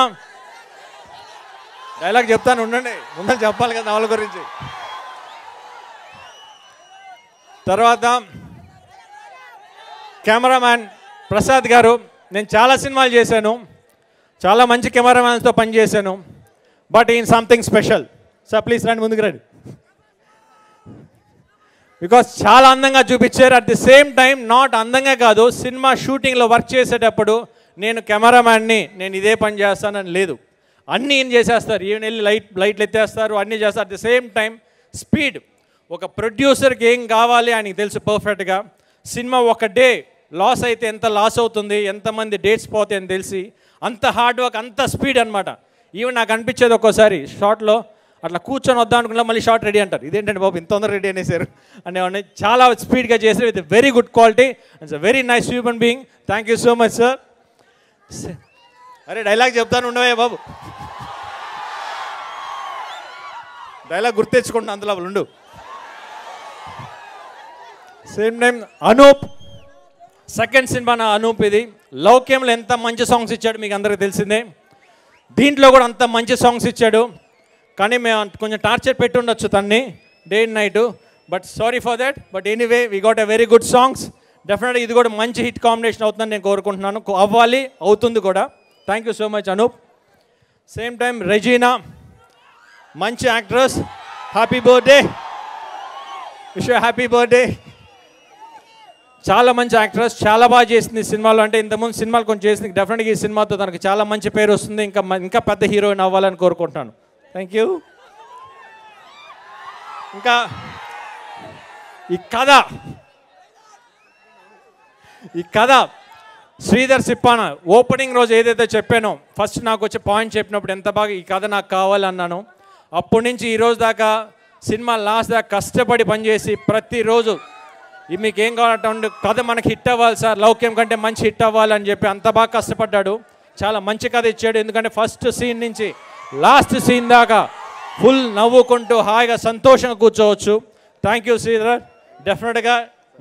డైలాగ్ చెప్తాను ఉండండి, ముందర చెప్పాలి కదా నవల గురించి. తర్వాత కెమెరామ్యాన్ ప్రసాద్ గారు, నేను చాలా సినిమాలు చేశాను, చాలా మంచి కెమెరామ్యాన్స్తో పనిచేశాను, బట్ ఈయన సంథింగ్ స్పెషల్. సార్ ప్లీజ్ రండి, ముందుకు రండి. బికాస్ చాలా అందంగా చూపించారు. At the same time not అందంగా కాదు, సినిమా షూటింగ్లో వర్క్ చేసేటప్పుడు నేను కెమెరామ్యాన్ని నేను ఇదే పని చేస్తానని లేదు, అన్నీ ఈయన చేసేస్తారు. ఈయన వెళ్ళి లైట్లు ఎత్తేస్తారు, అన్నీ చేస్తారు. At the same time speed, ఒక ప్రొడ్యూసర్కి ఏం కావాలి ఆయనకి తెలుసు పర్ఫెక్ట్గా. సినిమా ఒక డే లాస్ అయితే ఎంత లాస్ అవుతుంది, ఎంతమంది డేట్స్ పోతాయని తెలిసి అంత హార్డ్ వర్క్, అంత స్పీడ్ అనమాట. ఈవెన్ నాకు అనిపించేది ఒక్కోసారి షార్ట్లో అట్లా కూర్చొని వద్దాం అనుకున్నా మళ్ళీ షార్ట్ రెడీ అంటారు. ఇదేంటంటే బాబు ఇంత తొందర రెడీ అనేసారు అనేవాడిని. చాలా స్పీడ్గా చేశారు with very good quality. It's a very nice human being. Thank you so much sir. అరే డైలాగ్ చెప్తాను ఉండవే బాబు, డైలాగ్ గుర్తెచ్చుకుంటున్నా అందులో ఉండు. Same time Anoop, second cinema నా అనూప్. ఇది లౌక్యంలో ఎంత మంచి సాంగ్స్ ఇచ్చాడు మీకు అందరికీ తెలిసిందే, దీంట్లో కూడా అంత మంచి సాంగ్స్ ఇచ్చాడు. కానీ మేము కొంచెం టార్చర్ పెట్టి ఉండొచ్చు తన్ని day and night, but sorry for that. But anyway we got a very good songs. డెఫినెట్గా ఇది కూడా మంచి హిట్ కాంబినేషన్ అవుతుందని నేను కోరుకుంటున్నాను, అవ్వాలి, అవుతుంది కూడా. Thank you so much Anoop. Same time Regina, మంచి actress. Happy birthday, wish you happy birthday. చాలా మంచి యాక్ట్రెస్, చాలా బాగా చేసింది సినిమాలో. అంటే ఇంతకుముందు సినిమాలు కొంచెం చేసింది, డెఫినెట్గా ఈ సినిమాతో తనకు చాలా మంచి పేరు వస్తుంది, ఇంకా పెద్ద హీరోయిన్ అవ్వాలని కోరుకుంటున్నాను. Thank you. ఇంకా ఈ కథ శ్రీధర్ సిప్పాన ఓపెనింగ్ రోజు ఏదైతే చెప్పానో, ఫస్ట్ నాకు వచ్చే పాయింట్ చెప్పినప్పుడు ఎంత బాగా ఈ కథ నాకు కావాలన్నాను. అప్పటి నుంచి ఈరోజు దాకా సినిమా లాస్ట్ దాకా కష్టపడి పనిచేసి ప్రతిరోజు ఇది మీకేం కావాలంటే కథ మనకి హిట్ అవ్వాలి సార్, లౌక్యం కంటే మంచి హిట్ అవ్వాలని చెప్పి అంత బాగా కష్టపడ్డాడు. చాలా మంచి కథ ఇచ్చాడు. ఎందుకంటే ఫస్ట్ సీన్ నుంచి లాస్ట్ సీన్ దాకా ఫుల్ నవ్వుకుంటూ హాయిగా సంతోషంగా కూర్చోవచ్చు. థ్యాంక్ యూ శ్రీధర్, డెఫినెట్గా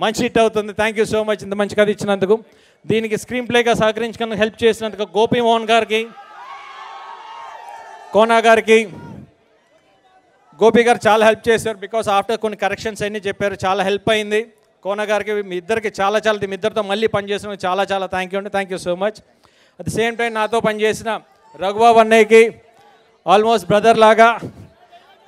మంచి హిట్ అవుతుంది. థ్యాంక్ యూ సో మచ్ ఇంత మంచి కథ ఇచ్చినందుకు. దీనికి స్క్రీన్ ప్లేగా సహకరించడానికి హెల్ప్ చేసినందుకు గోపి మోహన్ గారికి, కోనా గారికి, గోపి గారు చాలా హెల్ప్ చేశారు. బికాస్ ఆఫ్టర్ కొన్ని కరెక్షన్స్ అన్నీ చెప్పారు, చాలా హెల్ప్ అయింది. కోన గారికి, మీ ఇద్దరికి చాలా చాలా, మీ ఇద్దరితో మళ్ళీ పనిచేసినందుకు చాలా చాలా థ్యాంక్ యూ అండి. Thank you so much. At the same time నాతో పనిచేసిన రఘుబాబు అన్నయ్యకి, ఆల్మోస్ట్ బ్రదర్ లాగా.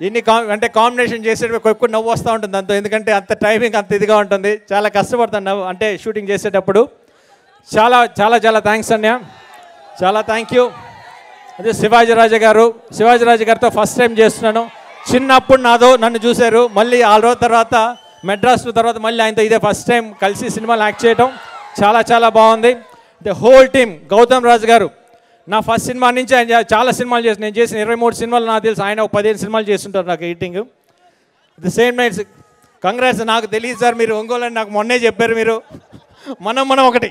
ఇన్ని అంటే కాంబినేషన్ చేసేటప్పుడు ఎక్కువ నవ్వు వస్తూ ఉంటుంది అంత, ఎందుకంటే అంత టైమింగ్ అంత ఇదిగా ఉంటుంది, చాలా కష్టపడుతున్నా అంటే షూటింగ్ చేసేటప్పుడు. చాలా చాలా చాలా థ్యాంక్స్ అన్నయ్య, చాలా థ్యాంక్ యూ. అదే శివాజీరాజు గారితో ఫస్ట్ టైం చేస్తున్నాను. చిన్నప్పుడు నన్ను చూశారు, మళ్ళీ ఆ రోజు తర్వాత మెడ్రాస్ తర్వాత మళ్ళీ ఆయనతో ఇదే ఫస్ట్ టైం కలిసి సినిమాలు యాక్ట్ చేయడం. చాలా చాలా బాగుంది. The whole team, Gautam Raju గారు నా ఫస్ట్ సినిమా నుంచి ఆయన చాలా సినిమాలు చేసి, నేను చేసిన 23 సినిమాలు నాకు తెలుసు, ఆయన ఒక 15 సినిమాలు చేస్తుంటారు నాకు editing. The same nights congrats. నాకు తెలియదు సార్ మీరు ఒంగోలు అని నాకు మొన్నే చెప్పారు మీరు, మనం ఒకటి.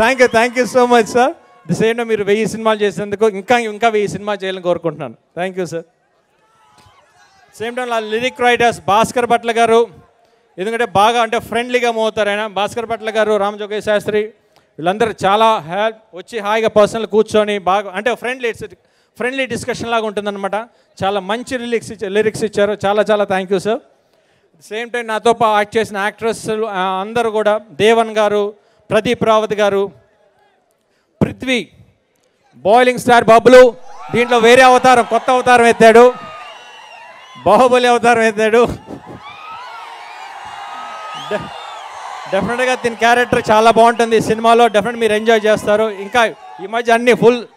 Thank you so much sir. The same time మీరు 1000 సినిమాలు చేసినందుకు ఇంకా 1000 సినిమాలు చేయాలని కోరుకుంటున్నాను. Thank you sir. Same time lyric writers Bhaskar Bhatla గారు, ఎందుకంటే బాగా అంటే ఫ్రెండ్లీగా మోతారు ఆయన. భాస్కర్ భట్ల గారు, రామజోగయ్య శాస్త్రి, వీళ్ళందరూ చాలా హ్యాప్ వచ్చి హాయిగా పర్సనల్ కూర్చొని బాగా అంటే ఫ్రెండ్లీ డిస్కషన్ లాగా ఉంటుందన్నమాట. చాలా మంచి లిరిక్స్ ఇచ్చారు. చాలా చాలా thank you sir. Same time నాతో యాక్ట్ చేసిన యాక్ట్రెస్ అందరూ కూడా, దేవన్ గారు, ప్రదీప్ రావత్ గారు, పృథ్వీ, బాయిలింగ్ స్టార్ బబ్లు, దీంట్లో వేరే అవతారం, కొత్త అవతారం ఎత్తాడు, బాహుబలి అవతారం ఎత్తాడు. డెఫినెట్‌గా దీని క్యారెక్టర్ చాలా బాగుంటుంది ఈ సినిమాలో డెఫినెట్ మీరు ఎంజాయ్ చేస్తారు ఇంకా ఈ మధ్య అన్ని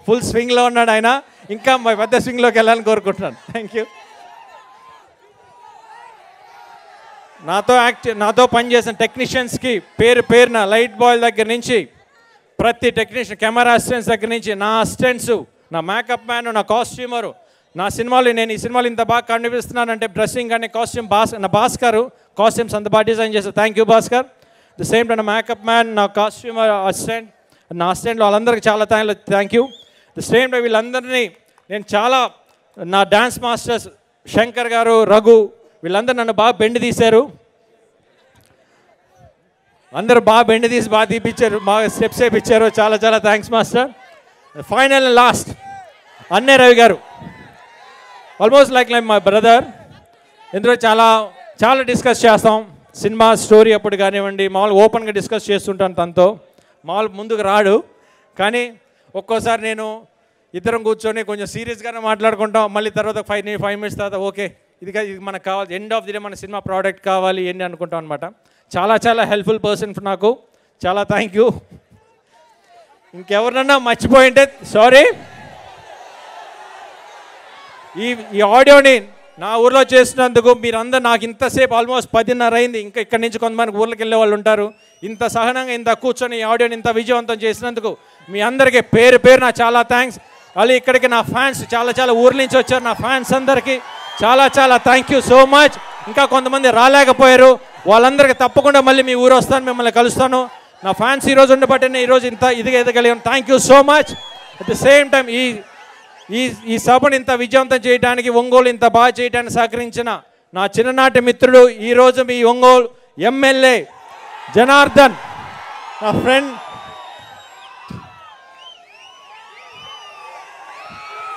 ఫుల్ స్వింగ్లో ఉన్నాడు ఆయన ఇంకా పెద్ద స్వింగ్లోకి వెళ్ళాలని కోరుకుంటున్నాను థ్యాంక్ యూ నాతో పనిచేసిన టెక్నీషియన్స్కి పేరున లైట్ బాయ్ దగ్గర నుంచి ప్రతి టెక్నీషియన్ కెమెరా అసిస్టెంట్స్ దగ్గర నుంచి నా అసిస్టెంట్స్ నా మేకప్ మ్యాన్ నా కాస్ట్యూమరు నా సినిమాలు నేను ఈ సినిమాలు ఇంత బాగా కనిపిస్తున్నానంటే డ్రెస్సింగ్ కానీ కాస్ట్యూమ్ నా భాస్కర్ కాస్ట్యూమ్స్ అంత బాగా డిజైన్ చేశారు thank you Bhaskar the same time నా మేకప్ మ్యాన్ నా కాస్ట్యూమర్ అసిస్టెంట్ నా అసిస్టెంట్లు వాళ్ళందరికీ చాలా thank you the same time వీళ్ళందరినీ నేను చాలా నా డ్యాన్స్ మాస్టర్స్ శంకర్ గారు రఘు వీళ్ళందరూ నన్ను బాగా బెండ్ తీశారు అందరూ బాగా బెండ్ తీసి బాగా తీపిచ్చారు బాగా స్టెప్స్ వేయించారు చాలా చాలా thanks master final and last Anne Ravi garu almost like my brother ఇందులో చాలా డిస్కస్ చేస్తాం సినిమా స్టోరీ అప్పుడు కానివ్వండి మామూలుగా ఓపెన్గా డిస్కస్ చేస్తుంటాను తనతో మామూలు ముందుకు రాడు కానీ ఒక్కోసారి నేను ఇద్దరం కూర్చొని కొంచెం సీరియస్గానే మాట్లాడుకుంటాం మళ్ళీ తర్వాత ఫైవ్ మినిట్స్ తర్వాత ఓకే ఇది మనకు కావాలి ఎండ్ ఆఫ్ ది డే మన సినిమా ప్రోడక్ట్ కావాలి ఏంటి అనుకుంటాం అనమాట చాలా హెల్ప్ఫుల్ పర్సన్ నాకు చాలా థ్యాంక్ యూ ఇంకెవరినన్నా మర్చిపోయింటే సారీ ఈ ఆడియోని నా ఊర్లో చేసినందుకు మీరందరూ నాకు ఇంతసేపు ఆల్మోస్ట్ 10:30 అయింది ఇంకా ఇక్కడి నుంచి కొంతమంది ఊర్లోకి వెళ్ళే వాళ్ళు ఉంటారు ఇంత సహనంగా ఇంత కూర్చొని ఈ ఆడియోని ఇంత విజయవంతం చేసినందుకు మీ అందరికీ పేరు నా చాలా థ్యాంక్స్ అలాగే ఇక్కడికి నా ఫ్యాన్స్ చాలా ఊర్ల నుంచి వచ్చారు నా ఫ్యాన్స్ అందరికీ చాలా థ్యాంక్ యూ సో మచ్ ఇంకా కొంతమంది రాలేకపోయారు వాళ్ళందరికీ తప్పకుండా మళ్ళీ మీ ఊరు వస్తాను మిమ్మల్ని కలుస్తాను నా ఫ్యాన్స్ ఈరోజు ఉండబట్టే ఈరోజు ఇంత ఇదిగా ఎదగలిగాను thank you so much at the same time ఈ సభను ఇంత విజయవంతం చేయడానికి ఒంగోలు ఇంత బాగా చేయడానికి సహకరించిన నా చిన్ననాటి మిత్రుడు ఈరోజు మీ ఒంగోలు ఎమ్మెల్యే జనార్దన్ నా ఫ్రెండ్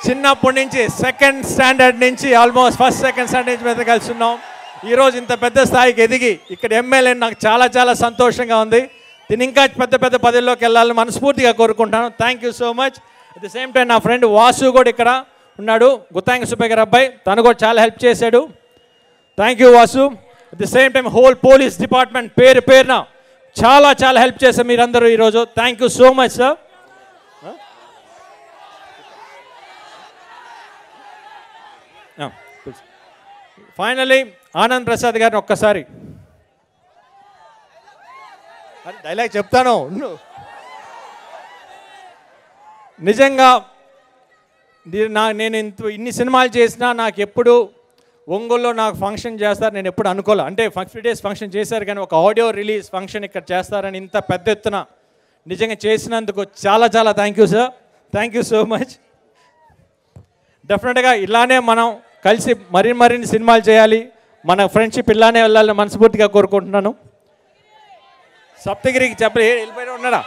చిన్నప్పటి నుంచి సెకండ్ స్టాండర్డ్ నుంచి ఆల్మోస్ట్ సెకండ్ స్టాండర్డ్ నుంచి మీద కలిసి ఉన్నాం ఈరోజు ఇంత పెద్ద స్థాయికి ఎదిగి ఇక్కడ ఎమ్మెల్యే నాకు చాలా సంతోషంగా ఉంది దీని ఇంకా పెద్ద పదవిలోకి వెళ్ళాలని మనస్ఫూర్తిగా కోరుకుంటాను thank you so much at the same time నా ఫ్రెండ్ వాసు కూడా ఇక్కడ ఉన్నాడు గుత్తాంగ సుబ్బయ్య గారు అబ్బాయి తను కూడా చాలా హెల్ప్ చేశాడు thank you Vasu at the same time whole police department పేరున చాలా హెల్ప్ చేశారు మీరందరూ ఈరోజు thank you so much sir finally Anand Prasad గారిని ఒక్కసారి డైలాగ్ చెప్తాను నిజంగా నేను ఇన్ని సినిమాలు చేసినా నాకు ఎప్పుడు ఒంగోలులో నాకు ఫంక్షన్ చేస్తారు నేను ఎప్పుడు అనుకోలే అంటే 50 days ఫంక్షన్ చేశారు కానీ ఒక ఆడియో రిలీజ్ ఫంక్షన్ ఇక్కడ చేస్తారని ఇంత పెద్ద ఎత్తున నిజంగా చేసినందుకు చాలా thank you sir thank you so much డెఫినెట్గా ఇలానే మనం కలిసి మరిన్ని సినిమాలు చేయాలి మన ఫ్రెండ్షిప్ ఇలానే వెళ్ళాలని మనస్ఫూర్తిగా కోరుకుంటున్నాను సప్తగిరికి చెప్పలే వెళ్ళిపోయాడు ఉన్నాడా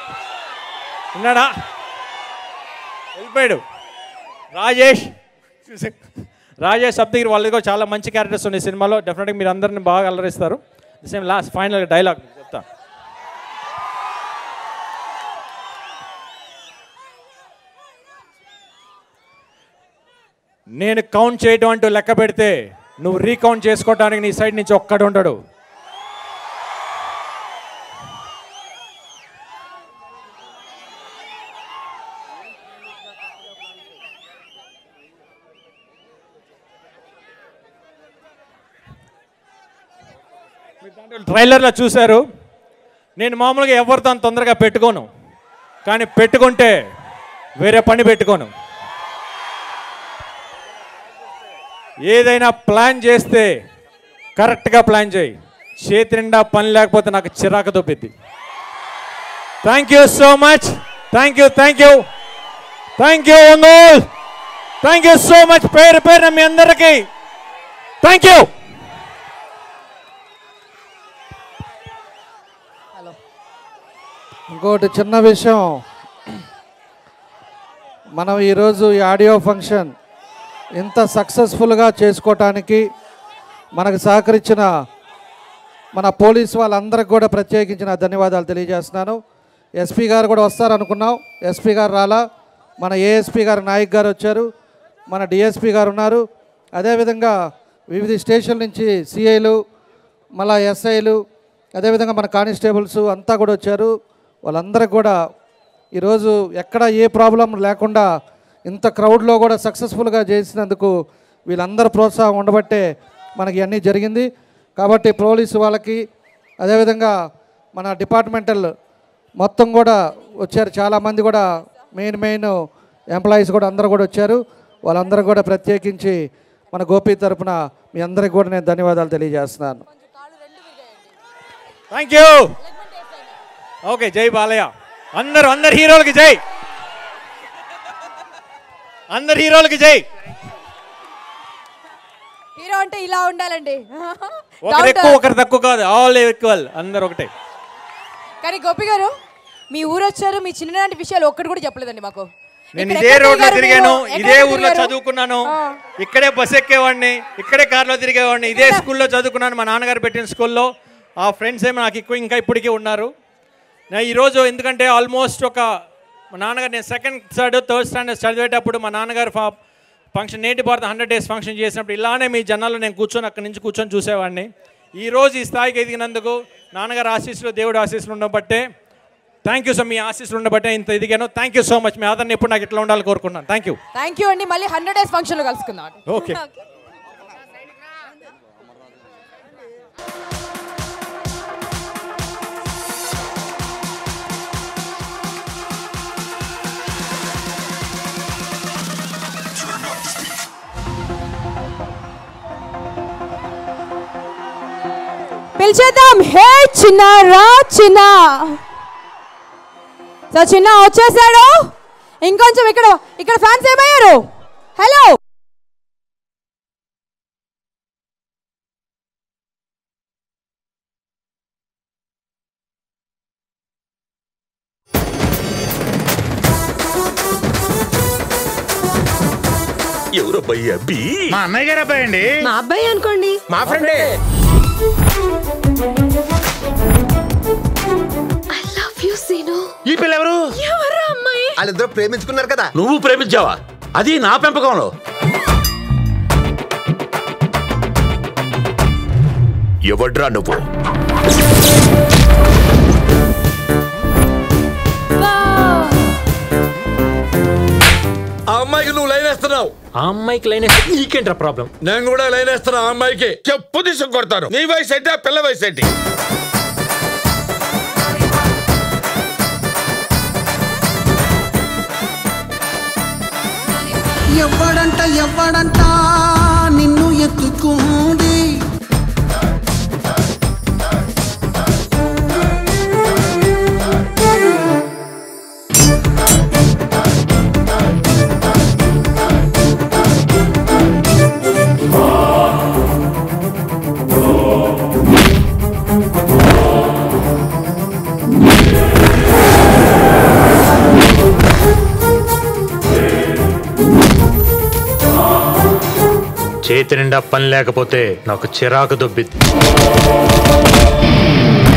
వెళ్ళిపోయాడు రాజేష్ సప్తగిరి వాళ్ళది కూడా చాలా మంచి క్యారెక్టర్స్ ఉన్నాయి సినిమాలో డెఫినెట్గా మీరు అందరిని బాగా అలరిస్తారు సేమ్ లాస్ట్ ఫైనల్ డైలాగ్ చెప్తా నేను కౌంట్ చేయడం అంటూ లెక్క పెడితే నువ్వు రీకౌంట్ చేసుకోవడానికి నీ సైడ్ నుంచి ఒక్కడు ఉండడు ట్రైలర్లో చూశారు నేను మామూలుగా ఎవరితో తొందరగా పెట్టుకోను కానీ పెట్టుకుంటే వేరే పని పెట్టుకోను ఏదైనా ప్లాన్ చేస్తే కరెక్ట్గా ప్లాన్ చేయి చేతి నిండా పని లేకపోతే నాకు చిరాకు దొబ్బిద్ది thank you so much thank you Ongole thank you so much పేరు మీ అందరికీ థ్యాంక్ యూ హలో ఇంకోటి చిన్న విషయం మనం ఈరోజు ఈ ఆడియో ఫంక్షన్ ఇంత సక్సెస్ఫుల్గా చేసుకోవటానికి మనకు సహకరించిన మన పోలీసు వాళ్ళందరికీ కూడా ప్రత్యేకించిన ధన్యవాదాలు తెలియజేస్తున్నాను ఎస్పీ గారు కూడా వస్తారనుకున్నాం ఎస్పీ గారు రాలా మన ఏఎస్పీ గారు నాయక్ గారు వచ్చారు మన డిఎస్పీ గారు ఉన్నారు అదేవిధంగా వివిధ స్టేషన్ల నుంచి సిఐలు మళ్ళా ఎస్ఐలు అదేవిధంగా మన కానిస్టేబుల్స్ అంతా కూడా వచ్చారు. వాళ్ళందరూ కూడా ఈరోజు ఎక్కడ ఏ ప్రాబ్లం లేకుండా ఇంత క్రౌడ్లో కూడా సక్సెస్ఫుల్గా చేసినందుకు వీళ్ళందరూ ప్రోత్సాహం ఉండబట్టే మనకి అన్నీ జరిగింది. కాబట్టి పోలీసు వాళ్ళకి అదేవిధంగా మన డిపార్ట్మెంటల్ మొత్తం కూడా వచ్చారు. చాలామంది కూడా మెయిన్ ఎంప్లాయీస్ కూడా అందరూ కూడా వచ్చారు. వాళ్ళందరూ కూడా ప్రత్యేకించి మన గోపి తరఫున మీ అందరికీ కూడా నేను ధన్యవాదాలు తెలియజేస్తున్నాను. Thank you. ఓకే, జై బాలయ్య. అందరు అందరు హీరోలకి జై, అందరు హీరోలకి జై. హీరో అంటే ఇలా ఉండాలండి, ఒకరు ఎక్కువ ఒకరు తక్కువ కాదు, ఆల్ ఈక్వల్, అందరు ఒకటే. కానీ గోపి గారు మీ ఊరు వచ్చారు, మీ చిన్ననాటి విషయాలు ఒక్కటి కూడా చెప్పలేదండి మాకు. నేను ఇదే రోడ్లో తిరిగాను, ఇదే ఊర్లో చదువుకున్నాను, ఇక్కడే బస్ ఎక్కేవాడిని, ఇక్కడే కార్లో తిరిగేవాడిని, ఇదే స్కూల్లో చదువుకున్నాను, మా నాన్నగారు పెట్టిన స్కూల్లో. ఆ ఫ్రెండ్స్ ఏమో నాకు ఎక్కువ ఇంకా ఇప్పటికీ ఉన్నారు. నేను ఈరోజు ఎందుకంటే ఆల్మోస్ట్ ఒక మా నాన్నగారు నేను థర్డ్ స్టాండర్డ్ చదివేటప్పుడు మా నాన్నగారు ఫంక్షన్ నేటి భారత 100 days ఫంక్షన్ చేసినప్పుడు ఇలానే మీ జనాల్లో నేను కూర్చొని అక్కడి నుంచి కూర్చొని చూసేవాడిని. ఈరోజు ఈ స్థాయికి ఎదిగినందుకు నాన్నగారు ఆశీస్సులు, దేవుడు ఆశీస్సులు ఉండబట్టే, థ్యాంక్ యూ సో, మీ ఆశీస్సులు ఉండబట్టే ఇంత ఎదిగాను. Thank you so much. మీ ఆదరణ ఎప్పుడు నాకు ఇట్లా ఉండాలని కోరుకున్నాను. Thank you. థ్యాంక్ యూ అండి. మళ్ళీ 100 days ఫంక్షన్లో కలుసుకుందాం. ఓకే. పిలిచేద్దాం, హే చిన్న రా చిన్న. సో చిన్న వచ్చేసాడు, ఇంకొంచెం ఇక్కడ ఇక్కడ ఫ్యాన్స్ ఏమయ్యారు? హలో ఎవరబ్బాయి? అబ్బి మా అన్నయ్య గారు అబ్బాయి అండి. మా అబ్బాయి అనుకోండి, మా ఫ్రెండే. ఈ పిల్ల ఎవరు? అమ్మాయి. వాళ్ళిద్దరూ ప్రేమించుకున్నారు కదా, నువ్వు ప్రేమించావా? అది నా పెంపకంలో. ఎవడ్రా నువ్వు? ఆ అమ్మాయికి నువ్వు లైన్ వేస్తున్నావు. ఆ అమ్మాయికి లైన్ వేస్తే నీకేంట్రా ప్రాబ్లం? నేను కూడా లైన్ వేస్తున్నా ఆ అమ్మాయికి. చెప్పు తీసుకు కొడతాను. నీ వయసు ఏంటి, ఆ పిల్ల వయసు ఏంటి? ఎవడంట ఎవడంట నిన్ను ఎత్తుకుంది, చేతి నిండా పని లేకపోతే నాకు చిరాకు దొబ్బిద్ది.